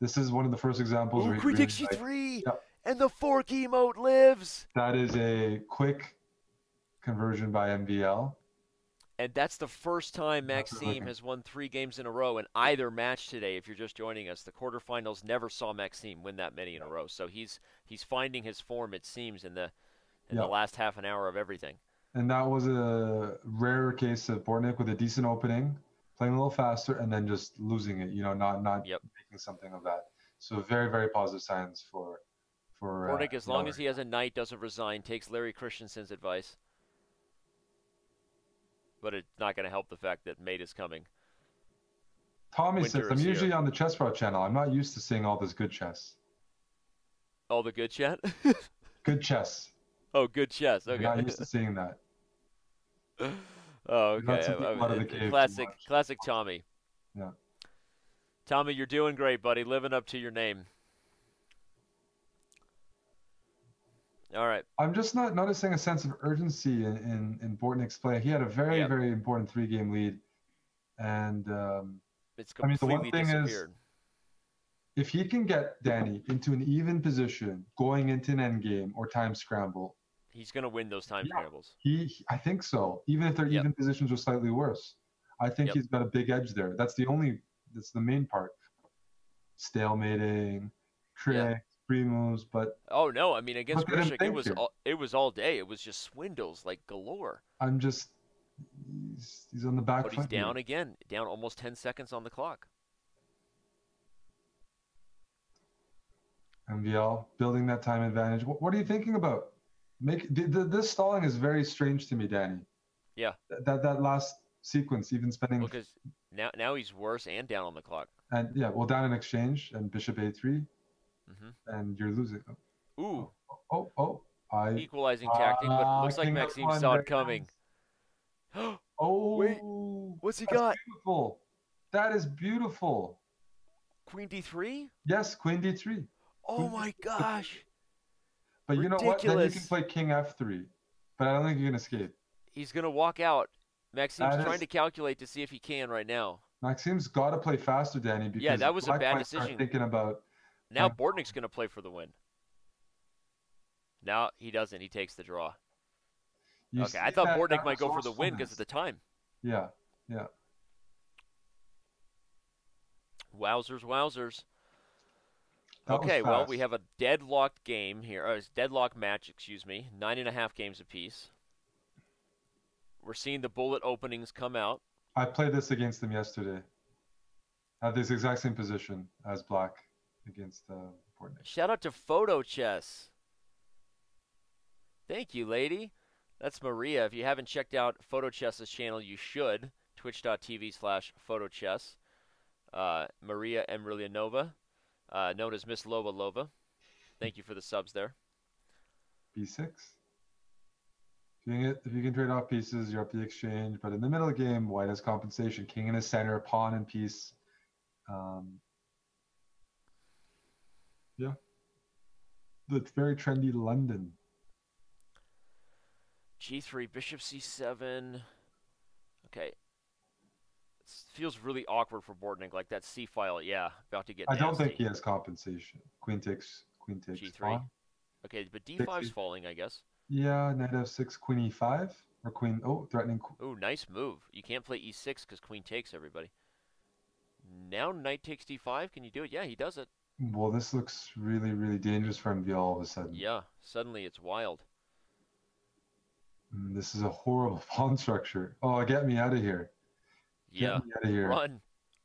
This is one of the first examples. Ooh, queen takes G3, and the fork emote lives. That is a quick conversion by MVL. And that's the first time Maxime has won 3 games in a row in either match today. If you're just joining us, the quarterfinals never saw Maxime win that many in a row. So he's finding his form, it seems, in the last half an hour of everything. And that was a rare case of Bortnyk with a decent opening, playing a little faster, and then just losing it, not making something of that. So very, very positive signs for Bortnyk, as long as he has a knight, doesn't resign, takes Larry Christensen's advice. But it's not going to help the fact that mate is coming. Tommy says, I'm usually on the Chess Pro channel. I'm not used to seeing all this good chess. Oh, the good chat? Good chess. Oh, good chess. Okay. I'm not used to seeing that. Oh, okay. Classic Tommy. Yeah. Tommy, you're doing great, buddy. Living up to your name. All right. I'm just not noticing a sense of urgency in Bortnyk's play. He had a very, very important three-game lead. And it's completely disappeared. Is, if he can get Danny into an even position going into an endgame or time scramble, he's going to win those time scrambles. I think so. Even if their even positions are slightly worse, I think he's got a big edge there. That's the only. That's the main part. Stalemating, tricks, free moves, but oh no! I mean, against Grischuk, it was all day. It was just swindles like galore. I'm just he's on the back foot. But he's down again, down almost 10 seconds on the clock. MVL building that time advantage. What are you thinking about? This stalling is very strange to me, Danny. Yeah. That last sequence, even spending. Because now he's worse and down on the clock. And yeah, well, down in exchange and bishop a3, and you're losing. Ooh. Equalizing tactic, but looks like Maxime saw it coming. Oh. Wait. What's he got? Beautiful. That is beautiful. Queen d3. Yes, queen d3. Oh my gosh. But ridiculous. You know what? Then you can play king f3. But I don't think you can escape. He's going to walk out. Maxime's trying to calculate to see if he can right now. Maxime's got to play faster, Danny. Because yeah, that was a bad decision. Thinking about now, Bortnyk's going to play for the win. No, he doesn't. He takes the draw. Okay, I thought Bortnyk might go for the win because of the time. Yeah, yeah. Wowzers, wowzers. Okay, well, we have a deadlocked game here. Or deadlocked match, excuse me. 9.5 games apiece. We're seeing the bullet openings come out. I played this against them yesterday. Had this exact same position as Black against Bortnyk. Shout out to Photo Chess. Thank you, lady. That's Maria. If you haven't checked out Photo Chess's channel, you should. Twitch.tv/photochess. Maria Emelianova. Known as Miss Lova Lova. Thank you for the subs there. B6. If you can trade off pieces, you're up the exchange. But in the middle of the game, white has compensation. King in the center, pawn in piece. Yeah. That's very trendy London. G3, bishop c7. Okay. Feels really awkward for Bortnyk, like that C file. Yeah, about to get. I don't think he has compensation. Queen takes. G3. Okay, but D5's falling, I guess. Yeah, knight f6, queen e5, or queen. Oh, threatening. Oh, nice move. You can't play e6 because queen takes everybody. Now knight takes d5. Can you do it? Yeah, he does it. Well, this looks really, really dangerous for MVL all of a sudden. Yeah, suddenly it's wild. This is a horrible pawn structure. Oh, get me out of here. Yeah,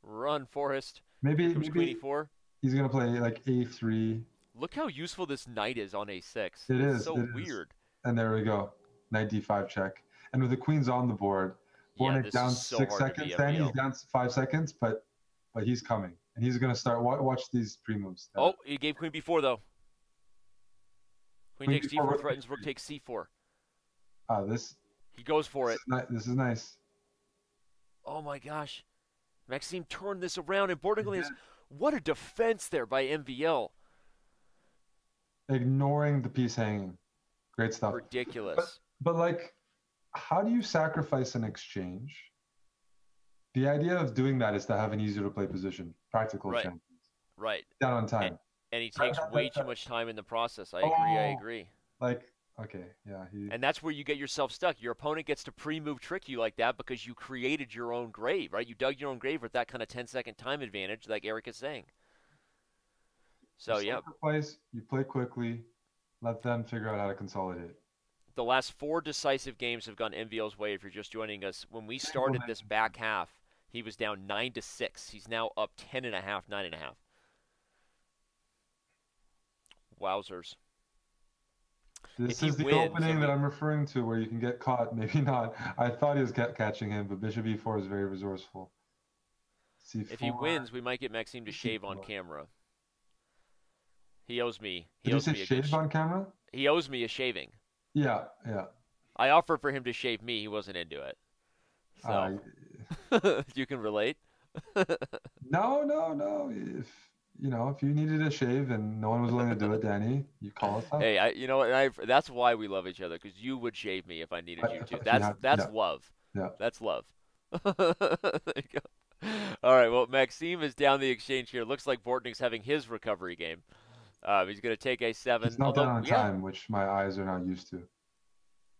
run, Forrest. Maybe E4. He's gonna play like A3. Look how useful this knight is on A6. It's so weird. And there we go, knight D5 check. And with the queens on the board, Bortnyk down so 6 seconds. Then he's down 5 seconds, but he's coming, and he's gonna start. Watch these pre-moves. Oh, he gave queen B4 though. Queen takes D4 threatens. Rook takes C4. He goes for it. This is nice. Oh my gosh, Maxime turned this around, and Bortnyk is what a defense there by MVL. Ignoring the piece hanging, great stuff. Ridiculous. But like, how do you sacrifice an exchange? The idea of doing that is to have an easier to play position. Practical champions. Right. Down on time. And he takes way too much time in the process. I agree. I agree. Like. Okay, yeah. And that's where you get yourself stuck. Your opponent gets to pre-move trick you like that because you created your own grave, right? You dug your own grave with that kind of 10-second time advantage, like Eric is saying. So, yeah. You play quickly. Let them figure out how to consolidate. The last 4 decisive games have gone MVL's way if you're just joining us. When we started this back half, he was down 9-6. He's now up 10.5, 9.5. Wowzers. This is the opening that I'm referring to where you can get caught, maybe not. I thought he was catching him, but bishop e4 is very resourceful. C4. If he wins, we might get Maxime to shave on camera. He owes me. He owes me a shave on camera? He owes me a shaving. Yeah, yeah. I offered for him to shave me. He wasn't into it. So you can relate. No. If you needed a shave and no one was willing to do it, Danny, you call us up. Hey, that's why we love each other, because you would shave me if I needed you to. That's love. Yeah. That's love. There you go. All right. Well, Maxime is down the exchange here. Looks like Bortnyk's having his recovery game. He's going to take a7. He's not done on time, which my eyes are not used to.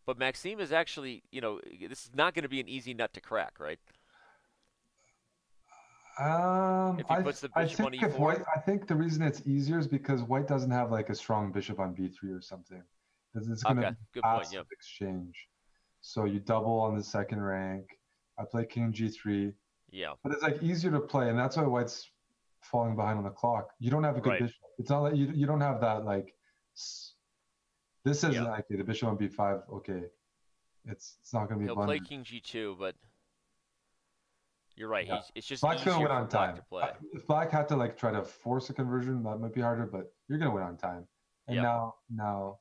But Maxime is actually, this is not going to be an easy nut to crack, right? If he puts the bishop on e4. I think the reason it's easier is because White doesn't have like a strong bishop on b3 or something. It's going to be passive exchange. So you double on the second rank. I play king g3. Yeah. But it's like easier to play, and that's why White's falling behind on the clock. You don't have a good bishop. It's not like you don't have that like. This isn't likely the bishop on b5. Okay, it's not going to be. He'll play king g2, but. You're right. Yeah. It's just Black's gonna win on time. To play. If Black had to try to force a conversion, that might be harder. But you're gonna win on time. And now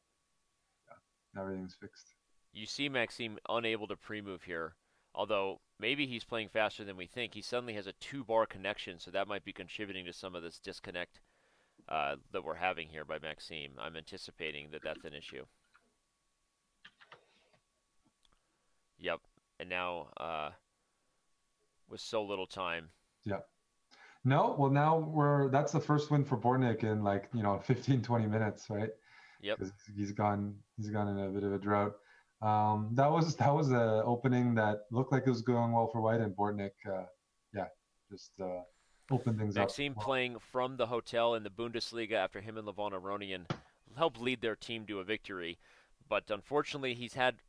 everything's fixed. You see Maxime unable to pre-move here. Although maybe he's playing faster than we think. He suddenly has a 2-bar connection, so that might be contributing to some of this disconnect that we're having here by Maxime. I'm anticipating that that's an issue. Yep. And now. With so little time. Yeah. No, well, now that's the first win for Bortnyk in 15, 20 minutes, right? Yep. He's gone in a bit of a drought. That was an opening that looked like it was going well for White, and Bortnyk, just opened things up. Maxime playing from the hotel in the Bundesliga after him and Levon Aronian helped lead their team to a victory, but unfortunately he's had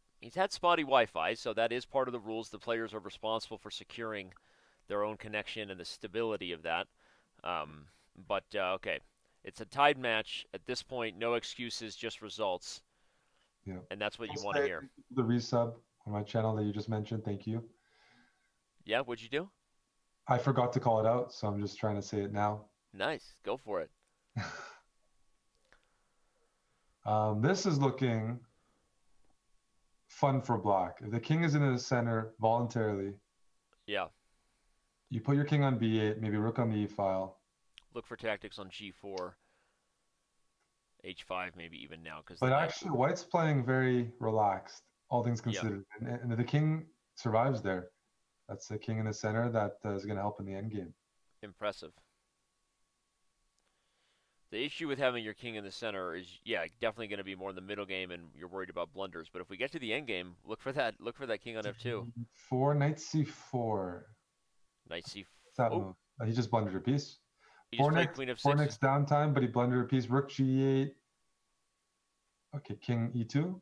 spotty Wi-Fi, so that is part of the rules. The players are responsible for securing their own connection and the stability of that. Okay, it's a tied match. At this point, no excuses, just results. Yeah. And that's what you want to hear. The resub on my channel that you just mentioned, thank you. Yeah, what'd you do? I forgot to call it out, so I'm just trying to say it now. Nice, go for it. This is looking... fun for Black. If the king is in the center voluntarily, you put your king on b8, maybe rook on the e-file. Look for tactics on g4, h5, maybe even now. But actually, White's playing very relaxed, all things considered. Yeah. And if the king survives there, that's the king in the center that is going to help in the endgame. Impressive. The issue with having your king in the center is, definitely going to be more in the middle game, and you're worried about blunders. But if we get to the end game, look for that king on f2. Knight c4. Knight c4. Oh. He just blundered a piece. Bortnyk's downtime, but he blundered a piece. Rook g8. Okay, king e2.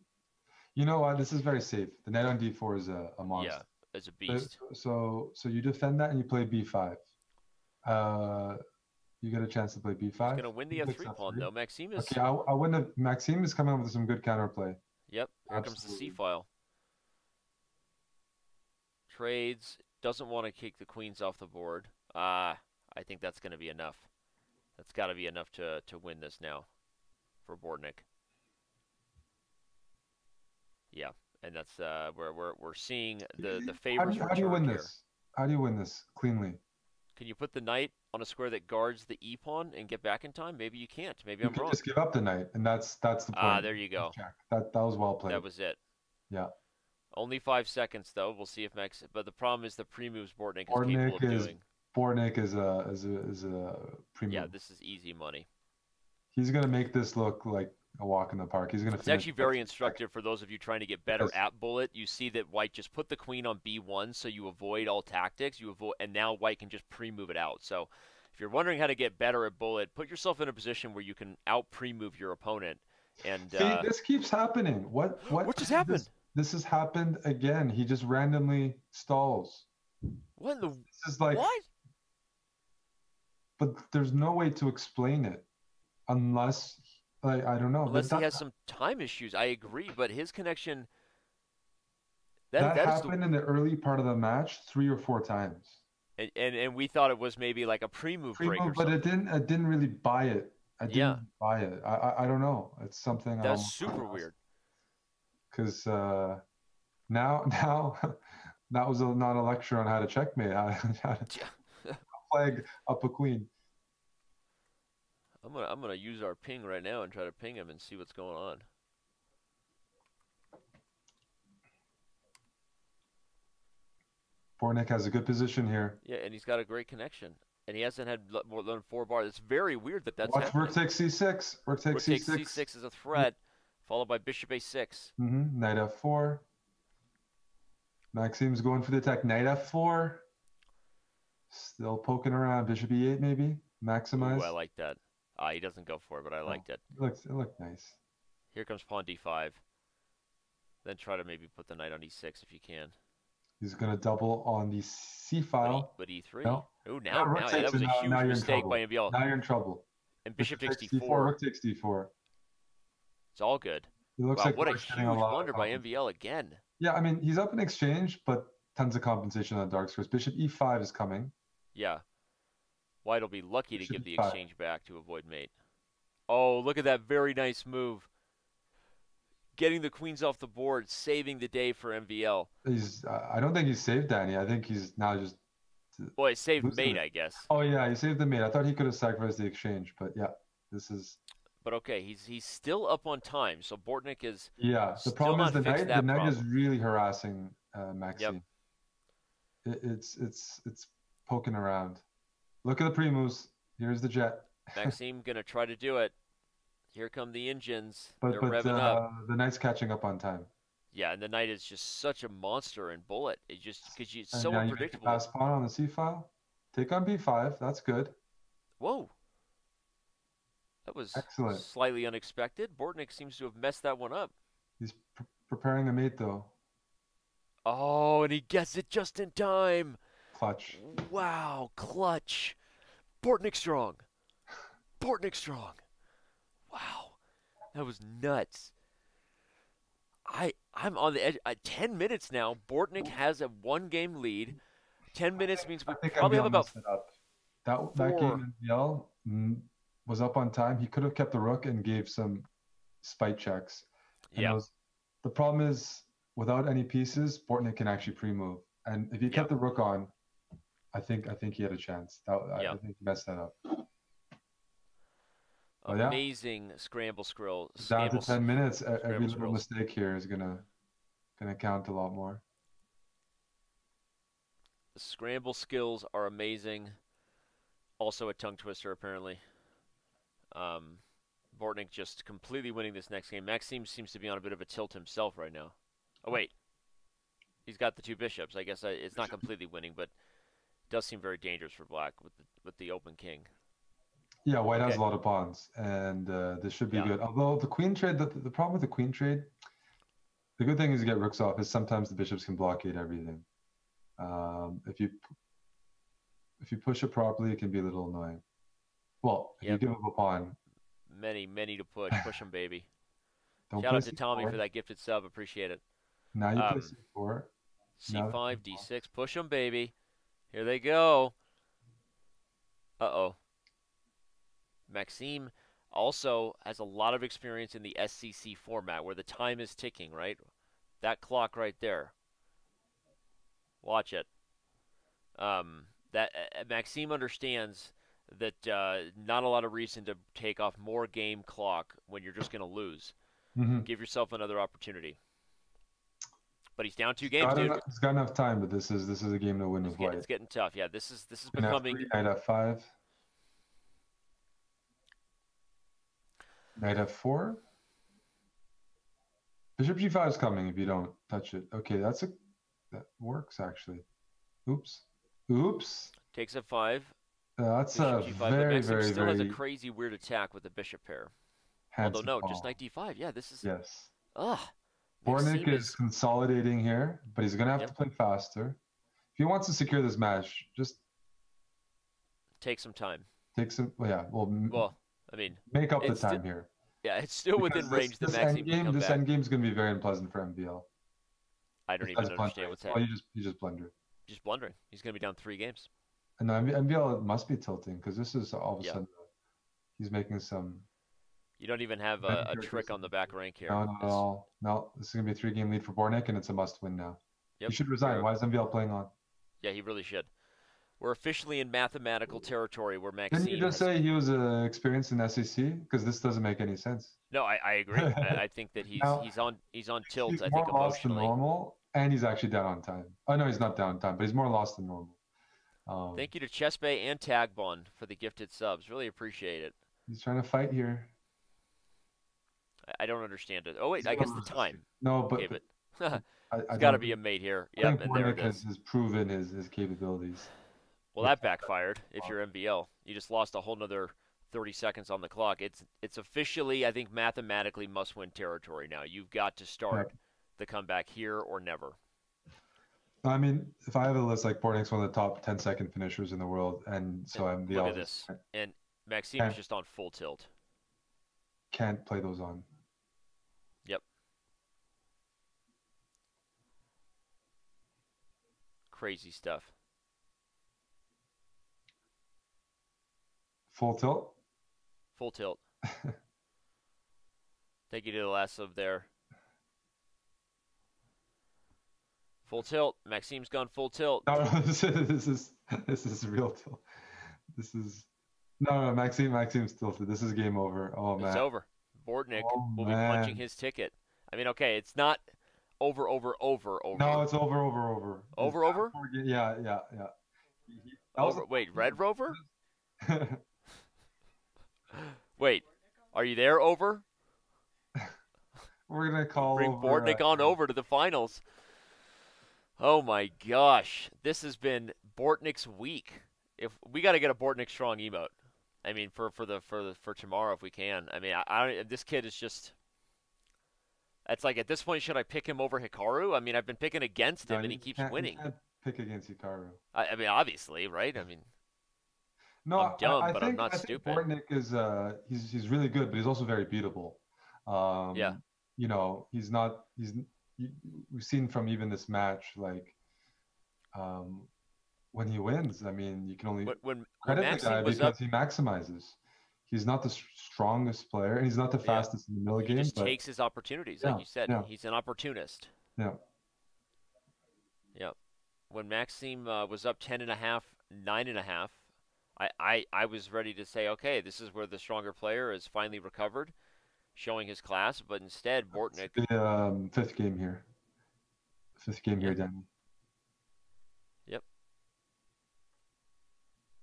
You know what? This is very safe. The knight on d4 is a monster. Yeah, it's a beast. So you defend that and you play b5. You get a chance to play b5. He's going to win the f3 pawn, though. Maxime is... Okay, I wouldn't have... Maxime is coming up with some good counterplay. Yep, here comes the c-file. Trades. Doesn't want to kick the queens off the board. I think that's going to be enough. That's got to be enough to win this now for Bortnyk. Yeah, and that's where we're seeing the favors. How do you win this? How do you win this cleanly? Can you put the knight on a square that guards the e pawn and get back in time? Maybe you can't. Maybe I'm wrong. Just give up the knight, and that's the point. Ah, there you go. That was well played. That was it. Yeah. Only 5 seconds though. We'll see if Max. But the problem is the pre moves Bortnyk is capable of doing. Bortnyk is a pre move. Yeah, this is easy money. He's gonna make this look like a walk in the park. He's gonna. It's actually very instructive for those of you trying to get better at bullet. You see that White just put the queen on b1, so you avoid all tactics. And now White can just pre-move it out. So, if you're wondering how to get better at bullet, put yourself in a position where you can out pre-move your opponent. And see, this keeps happening. What just happened? This has happened again. He just randomly stalls. What the? This is like what? But there's no way to explain it, unless. I don't know. Unless he has some time issues. I agree, but his connection... That happened in the early part of the match 3 or 4 times. And we thought it was maybe like a pre-move break or something. But it didn't really buy it. I didn't buy it. I don't know. It's something that's super weird. Because now that was not a lecture on how to checkmate. How to flag up a queen. I'm gonna use our ping right now and try to ping him and see what's going on. Bortnyk has a good position here. Yeah, and he's got a great connection. And he hasn't had more than 4 bars. It's very weird that that's happening. Rook takes c6. Rook takes c6. c6 is a threat, followed by bishop a6. Mm-hmm. Knight f4. Maxime's going for the attack. Knight f4. Still poking around. Bishop e8 maybe. Maximize. Ooh, I like that. He doesn't go for it, but I liked it. It looked nice. Here comes pawn d5. Then try to maybe put the knight on e6 if you can. He's going to double on the c file. But e3. No. Oh, now that was a huge mistake by Nviel. Now you're in trouble. And bishop takes d4. Rook takes d4. It's all good. It looks like what a huge blunder by Nviel again. Yeah, I mean, he's up in exchange, but tons of compensation on dark squares. Bishop e5 is coming. Yeah. White will be lucky to give the exchange back to avoid mate. Oh, look at that very nice move. Getting the queens off the board, saving the day for MVL. I don't think he's saved Danny. I think he's now just... Well, he saved mate, I guess. Oh, yeah, he saved the mate. I thought he could have sacrificed the exchange, but yeah, this is... But okay, he's still up on time, so Bortnyk is... Yeah, the problem is the knight is really harassing Maxime. Yep. It's poking around. Look at the pre-moves. Here's the jet. Maxime going to try to do it. Here come the engines. They're revving up. The knight's catching up on time. Yeah, and the knight is just such a monster in bullet. It just because it's so unpredictable. Pass pawn on the c file. Take on b5. That's good. Whoa, that was excellent. Slightly unexpected. Bortnyk seems to have messed that one up. He's preparing a mate though. Oh, and he gets it just in time. Clutch. Wow, clutch. Bortnyk strong. Bortnyk strong. Wow, that was nuts. I'm on the edge. 10 minutes now. Bortnyk has a 1-game lead. 10 minutes means we probably have about that game. Yell was up on time. He could have kept the rook and gave some spite checks. Yeah. The problem is without any pieces, Bortnyk can actually pre-move. And if he kept the rook on, I think he had a chance. I think he messed that up. Amazing scramble. Down to 10 minutes. Every little mistake here is gonna count a lot more. The scramble skills are amazing. Also a tongue twister apparently. Bortnyk just completely winning this next game. Maxime seems to be on a bit of a tilt himself right now. Oh wait, he's got the 2 bishops. I guess it's not completely winning, but it does seem very dangerous for Black with the open king. Yeah, White has a lot of pawns, and this should be good. Although the queen trade, the problem with the queen trade, the good thing is you get rooks off is sometimes the bishops can blockade everything. If you push it properly, it can be a little annoying. Well, if you give up a pawn. Many to push. Push them, baby. Shout out to Tommy for that gifted sub. Appreciate it. Now you play c4. c5, d6. Push them, baby. Here they go. Uh-oh. Maxime also has a lot of experience in the SEC format where the time is ticking, right? That clock right there. Watch it. Maxime understands that not a lot of reason to take off more game clock when you're just going to lose. Mm-hmm. Give yourself another opportunity. But he's down 2 games, dude. He's got enough time, but this is a game to win with White. It's getting tough. Yeah, this is becoming. Knight f5. Knight f4. Bishop g5 is coming if you don't touch it. Okay, that works actually. Oops. Takes f5. That's bishop g5. Maxime still has a crazy weird attack with the bishop pair. Just knight d5. Yeah, this is. Yes. Bortnyk is consolidating here, but he's going to have to play faster. If he wants to secure this match, just take some time. I mean, make up the time here. Yeah, it's still within range. This end game is going to be very unpleasant for MVL. I don't even understand what's happening. He just blundered. Just blundering. He's going to be down 3 games. And MVL must be tilting because this is all of a sudden he's making some. You don't even have a trick on the back rank here. No, this is going to be a 3-game lead for Bortnyk, and it's a must-win now. Yep. He should resign. Why is MVL playing on? Yeah, he really should. We're officially in mathematical territory where Maxime... Didn't you just say he was experienced in SEC? Because this doesn't make any sense. No, I agree. I think that he's on tilt, I think, emotionally. He's more lost than normal, and he's actually down on time. Oh, no, he's not down on time, but he's more lost than normal. Thank you to ChessBay and Tagbon for the gifted subs. Really appreciate it. He's trying to fight here. I don't understand it. Oh, wait, I guess the time. No, but... Okay, but... It's got to be a mate here. Yeah, and there it is. Has proven his capabilities. Well, that backfired. If you're MVL, you just lost a whole nother 30 seconds on the clock. It's officially, I think, mathematically must-win territory now. You've got to start the comeback here or never. I mean, if I have a list like Bortnyk's one of the top 10-second finishers in the world, and so MVL. Look at this, and Maxime is just on full tilt. Can't play those on. Yep. Crazy stuff. Full tilt? Full tilt. Thank you to the last sub there. Full tilt. Maxime's gone full tilt. No, this is real tilt. This is no Maxime's tilted. This is game over. Oh man. It's over. Bortnyk will be punching his ticket. I mean, okay, it's not over. No, it's over. Over? Yeah. Wait, Red Rover? Wait, are you there, over? We're going to call bring over. Bring Bortnyk on over to the finals. Oh, my gosh. This has been Bortnyk's week. If we got to get a Bortnyk strong emote. I mean, for tomorrow if we can. I mean, I this kid is just... It's like, at this point, should I pick him over Hikaru? I mean, I've been picking against him, and he keeps winning. You can't pick against Hikaru. I mean, obviously, right? I mean, no, I'm dumb, but I'm not stupid. Bortnyk is he's really good, but he's also very beatable. Yeah. You know, he's not – we've seen from even this match, like, when he wins, I mean, you can only credit the guy because he maximizes. He's not the strongest player, and he's not the fastest in the middle game. He just takes his opportunities, like you said. Yeah. He's an opportunist. Yeah. When Maxime was up 10.5, 9.5, I was ready to say, okay, this is where the stronger player is finally recovered, showing his class. But instead, Bortnyk. The fifth game here, Danny.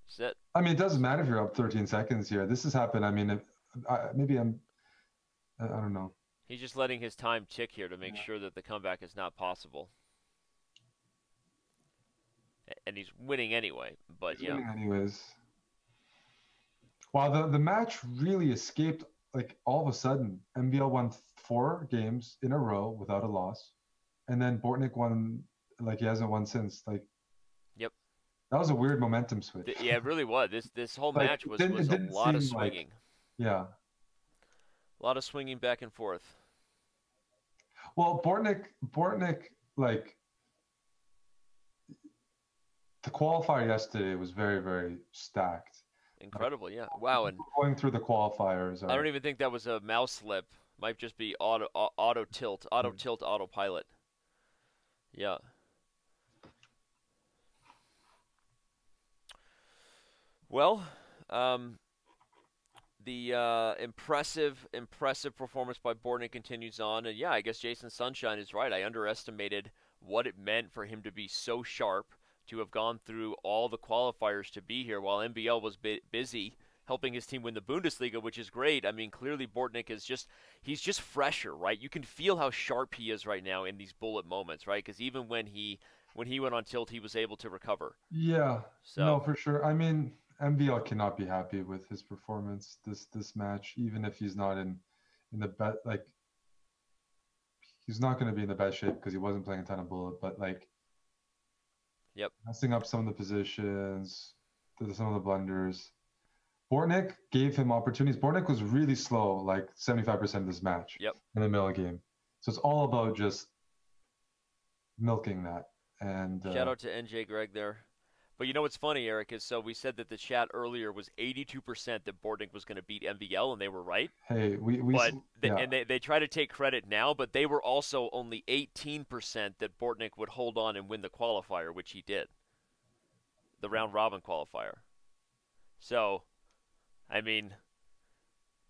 Set. I mean, it doesn't matter if you're up 13 seconds here. This has happened. I mean, I don't know. He's just letting his time tick here to make sure that the comeback is not possible. And he's winning anyway. But he's winning anyways. Wow, the match really escaped. Like all of a sudden, MVL won 4 games in a row without a loss, and then Bortnyk won like he hasn't won since. Like. That was a weird momentum switch. Yeah, it really was. This whole match was a lot of swinging. Like, a lot of swinging back and forth. Well, Bortnyk, like the qualifier yesterday was very, very stacked. Incredible, yeah. Wow, and going through the qualifiers. I don't even think that was a mouse slip. Might just be auto tilt, autopilot. Yeah. Well, the impressive performance by Bortnyk continues on. And, yeah, I guess Jason Sunshine is right. I underestimated what it meant for him to be so sharp, to have gone through all the qualifiers to be here while MVL was busy helping his team win the Bundesliga, which is great. I mean, clearly Bortnyk is he's just fresher, right? You can feel how sharp he is right now in these bullet moments, right? Because even when he went on tilt, he was able to recover. Yeah, so. No, for sure. I mean... MVL cannot be happy with his performance this match, even if he's not in the best, like he's not going to be in the best shape because he wasn't playing a ton of bullet, but like messing up some of the positions, some of the blunders. Bortnyk gave him opportunities. Bortnyk was really slow, like 75% of this match in the middle of the game. So it's all about just milking that. And shout out to NJ Greg there. But you know what's funny, Eric, is so we said that the chat earlier was 82% that Bortnyk was going to beat MVL, and they were right. Hey, they try to take credit now, but they were also only 18% that Bortnyk would hold on and win the qualifier, which he did. The round robin qualifier. So, I mean,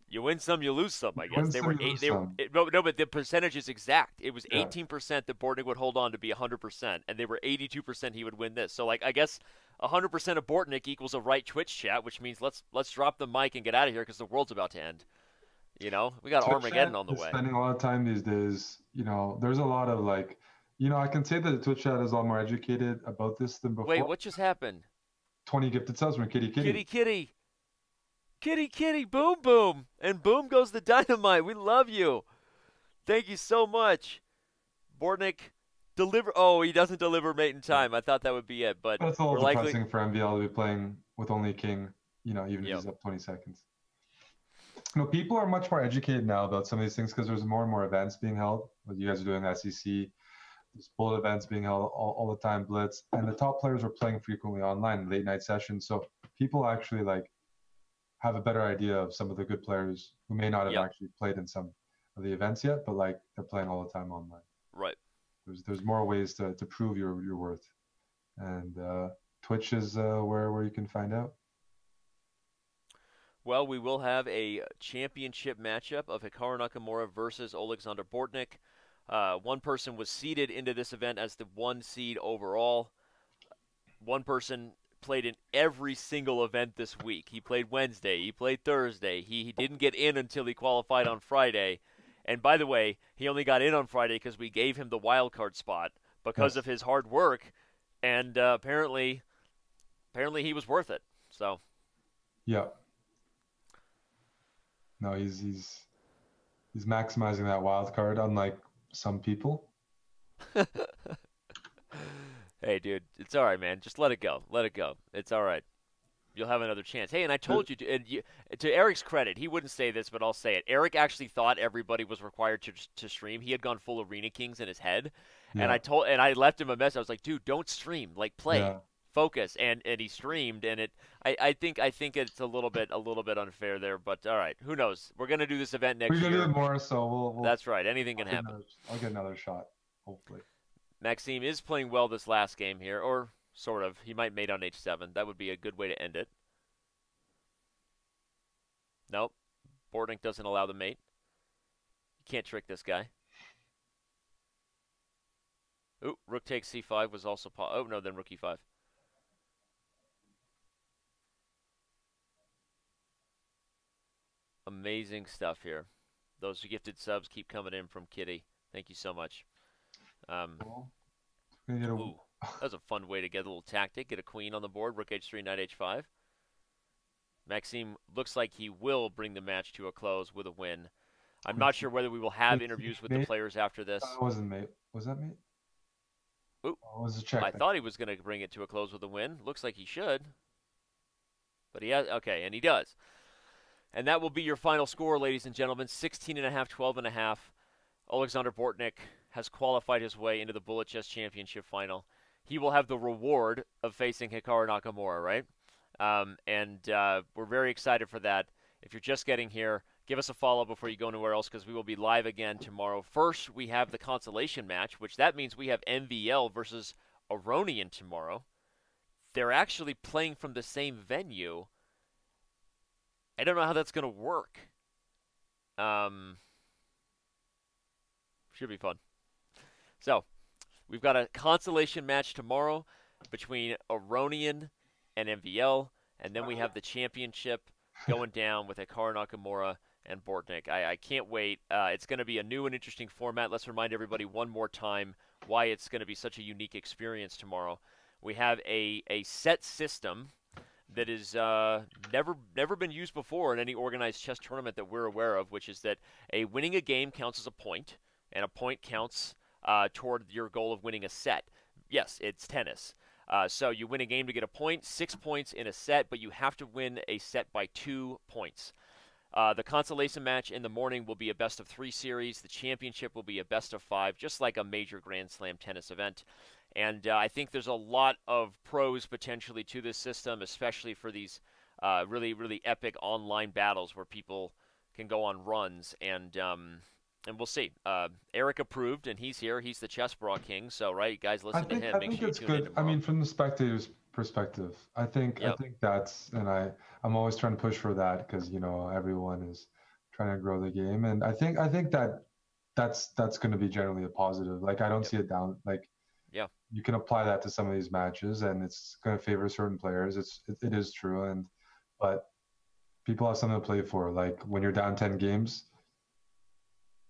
you win some, you lose some. I guess but the percentage is exact. It was 18% that Bortnyk would hold on to be 100%, and they were 82% he would win this. So, like, I guess 100% of Bortnyk equals a right Twitch chat, which means let's drop the mic and get out of here because the world's about to end. You know, we got Twitch Armageddon on the way. Spending a lot of time these days. You know, there's a lot of like, you know, I can say that the Twitch chat is a lot more educated about this than before. Wait, what just happened? 20 gifted subs from Kitty Kitty. Kitty Kitty. Kitty, kitty, boom, boom, and boom goes the dynamite. We love you. Thank you so much. Bortnyk, deliver. Oh, he doesn't deliver mate in time. I thought that would be it, but that's a little depressing for MVL to be playing with only king, you know, even if he's up 20 seconds. No, people are much more educated now about some of these things because there's more and more events being held. What you guys are doing, SEC, there's bullet events being held all the time, Blitz, and the top players are playing frequently online, late night sessions. So people actually like have a better idea of some of the good players who may not have actually played in some of the events yet, but like they're playing all the time online. Right. There's more ways to prove your worth. And Twitch is where you can find out. Well, we will have a championship matchup of Hikaru Nakamura versus Olexandr Bortnyk. One person was seeded into this event as the 1 seed overall. One person played in every single event this week. He played Wednesday. He played Thursday. He didn't get in until he qualified on Friday. And by the way, he only got in on Friday because we gave him the wild card spot because of his hard work. And apparently he was worth it. So, yeah. No, he's maximizing that wild card, unlike some people. Hey, dude, it's all right, man. Just let it go. Let it go. It's all right. You'll have another chance. Hey, and I told you to Eric's credit, he wouldn't say this, but I'll say it. Eric actually thought everybody was required to stream. He had gone full Arena Kings in his head, and I left him a message. I was like, dude, don't stream. Like, play, focus, and he streamed, and I think it's a little bit unfair there, but all right, who knows? We're gonna do this event next year. We're gonna do it more, so we'll that's right. Anything can happen. I'll get another shot, hopefully. Maxime is playing well this last game here, or sort of. He might mate on H7. That would be a good way to end it. Nope. Bortnyk doesn't allow the mate. You can't trick this guy. Ooh, rook takes C5 was also... Oh, no, then rook E5. Amazing stuff here. Those gifted subs keep coming in from Kitty. Thank you so much. Ooh, that was a fun way to get a little tactic. Get a queen on the board. Rook H3, knight H5. Maxime looks like he will bring the match to a close with a win. I'm not sure whether we will have interviews with the players after this. That wasn't mate. Was that mate? Ooh, was a check. I thought he was going to bring it to a close with a win. Looks like he should. But he has. Okay, and he does. And that will be your final score, ladies and gentlemen. 16.5, 12.5. Olexandr Bortnyk has qualified his way into the Bullet Chess Championship final. He will have the reward of facing Hikaru Nakamura, right? We're very excited for that. If you're just getting here, give us a follow before you go anywhere else because we will be live again tomorrow. First, we have the consolation match, which that means we have MVL versus Aronian tomorrow. They're actually playing from the same venue. I don't know how that's going to work. Should be fun. So, we've got a consolation match tomorrow between Aronian and MVL, and then we have the championship going down with Hikaru Nakamura and Bortnyk. I can't wait. It's going to be a new and interesting format. Let's remind everybody one more time why it's going to be such a unique experience tomorrow. We have a set system that is never been used before in any organized chess tournament that we're aware of, which is that winning a game counts as a point, and a point counts toward your goal of winning a set. Yes, it's tennis. So you win a game to get a point, 6 points in a set, but you have to win a set by 2 points. The consolation match in the morning will be a best-of-3 series. The championship will be a best-of-5, just like a major Grand Slam tennis event. And I think there's a lot of pros potentially to this system, especially for these really, really epic online battles where people can go on runs. And we'll see. Eric approved, and he's here. He's the Chess Bra King. So, right, guys, listen to him. Make sure you tune in tomorrow. I mean, from the spectators' perspective, I think that's, and I'm always trying to push for that because, you know, everyone is trying to grow the game, and I think that's going to be generally a positive. Like, I don't see it down. Like, you can apply that to some of these matches, and it's going to favor certain players. It is true, but people have something to play for. Like, when you're down 10 games,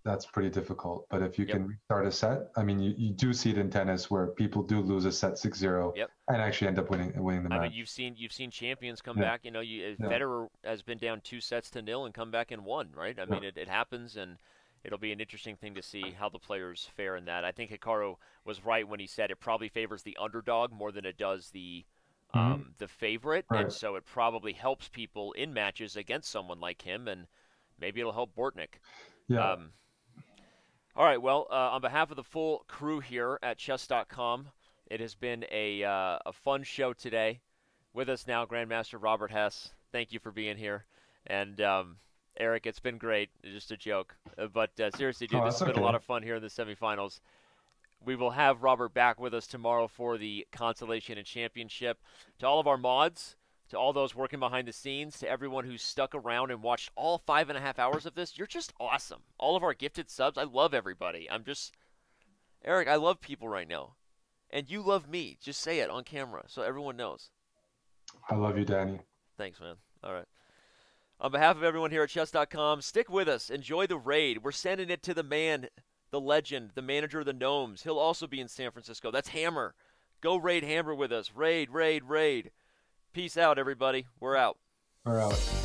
that's pretty difficult. But if you can restart a set, I mean, you do see it in tennis where people do lose a set 6-0 and actually end up winning the match. I mean, you've seen champions come back. You know, Federer has been down 2-0 and come back and won. Right? I mean, it happens, and it'll be an interesting thing to see how the players fare in that. I think Hikaru was right when he said it probably favors the underdog more than it does the favorite, and so it probably helps people in matches against someone like him, and maybe it'll help Bortnyk. Yeah. All right. Well, on behalf of the full crew here at Chess.com, it has been a fun show today. With us now, Grandmaster Robert Hess. Thank you for being here, and. Eric, it's been great. It's just a joke. But seriously, dude, this has been a lot of fun here in the semifinals. We will have Robert back with us tomorrow for the Consolation and Championship. To all of our mods, to all those working behind the scenes, to everyone who stuck around and watched all 5.5 hours of this, you're just awesome. All of our gifted subs, I love everybody. Eric, I love people right now. And you love me. Just say it on camera so everyone knows. I love you, Danny. Thanks, man. All right. On behalf of everyone here at Chess.com, stick with us. Enjoy the raid. We're sending it to the man, the legend, the manager of the Gnomes. He'll also be in San Francisco. That's Hammer. Go raid Hammer with us. Raid, raid, raid. Peace out, everybody. We're out. We're out.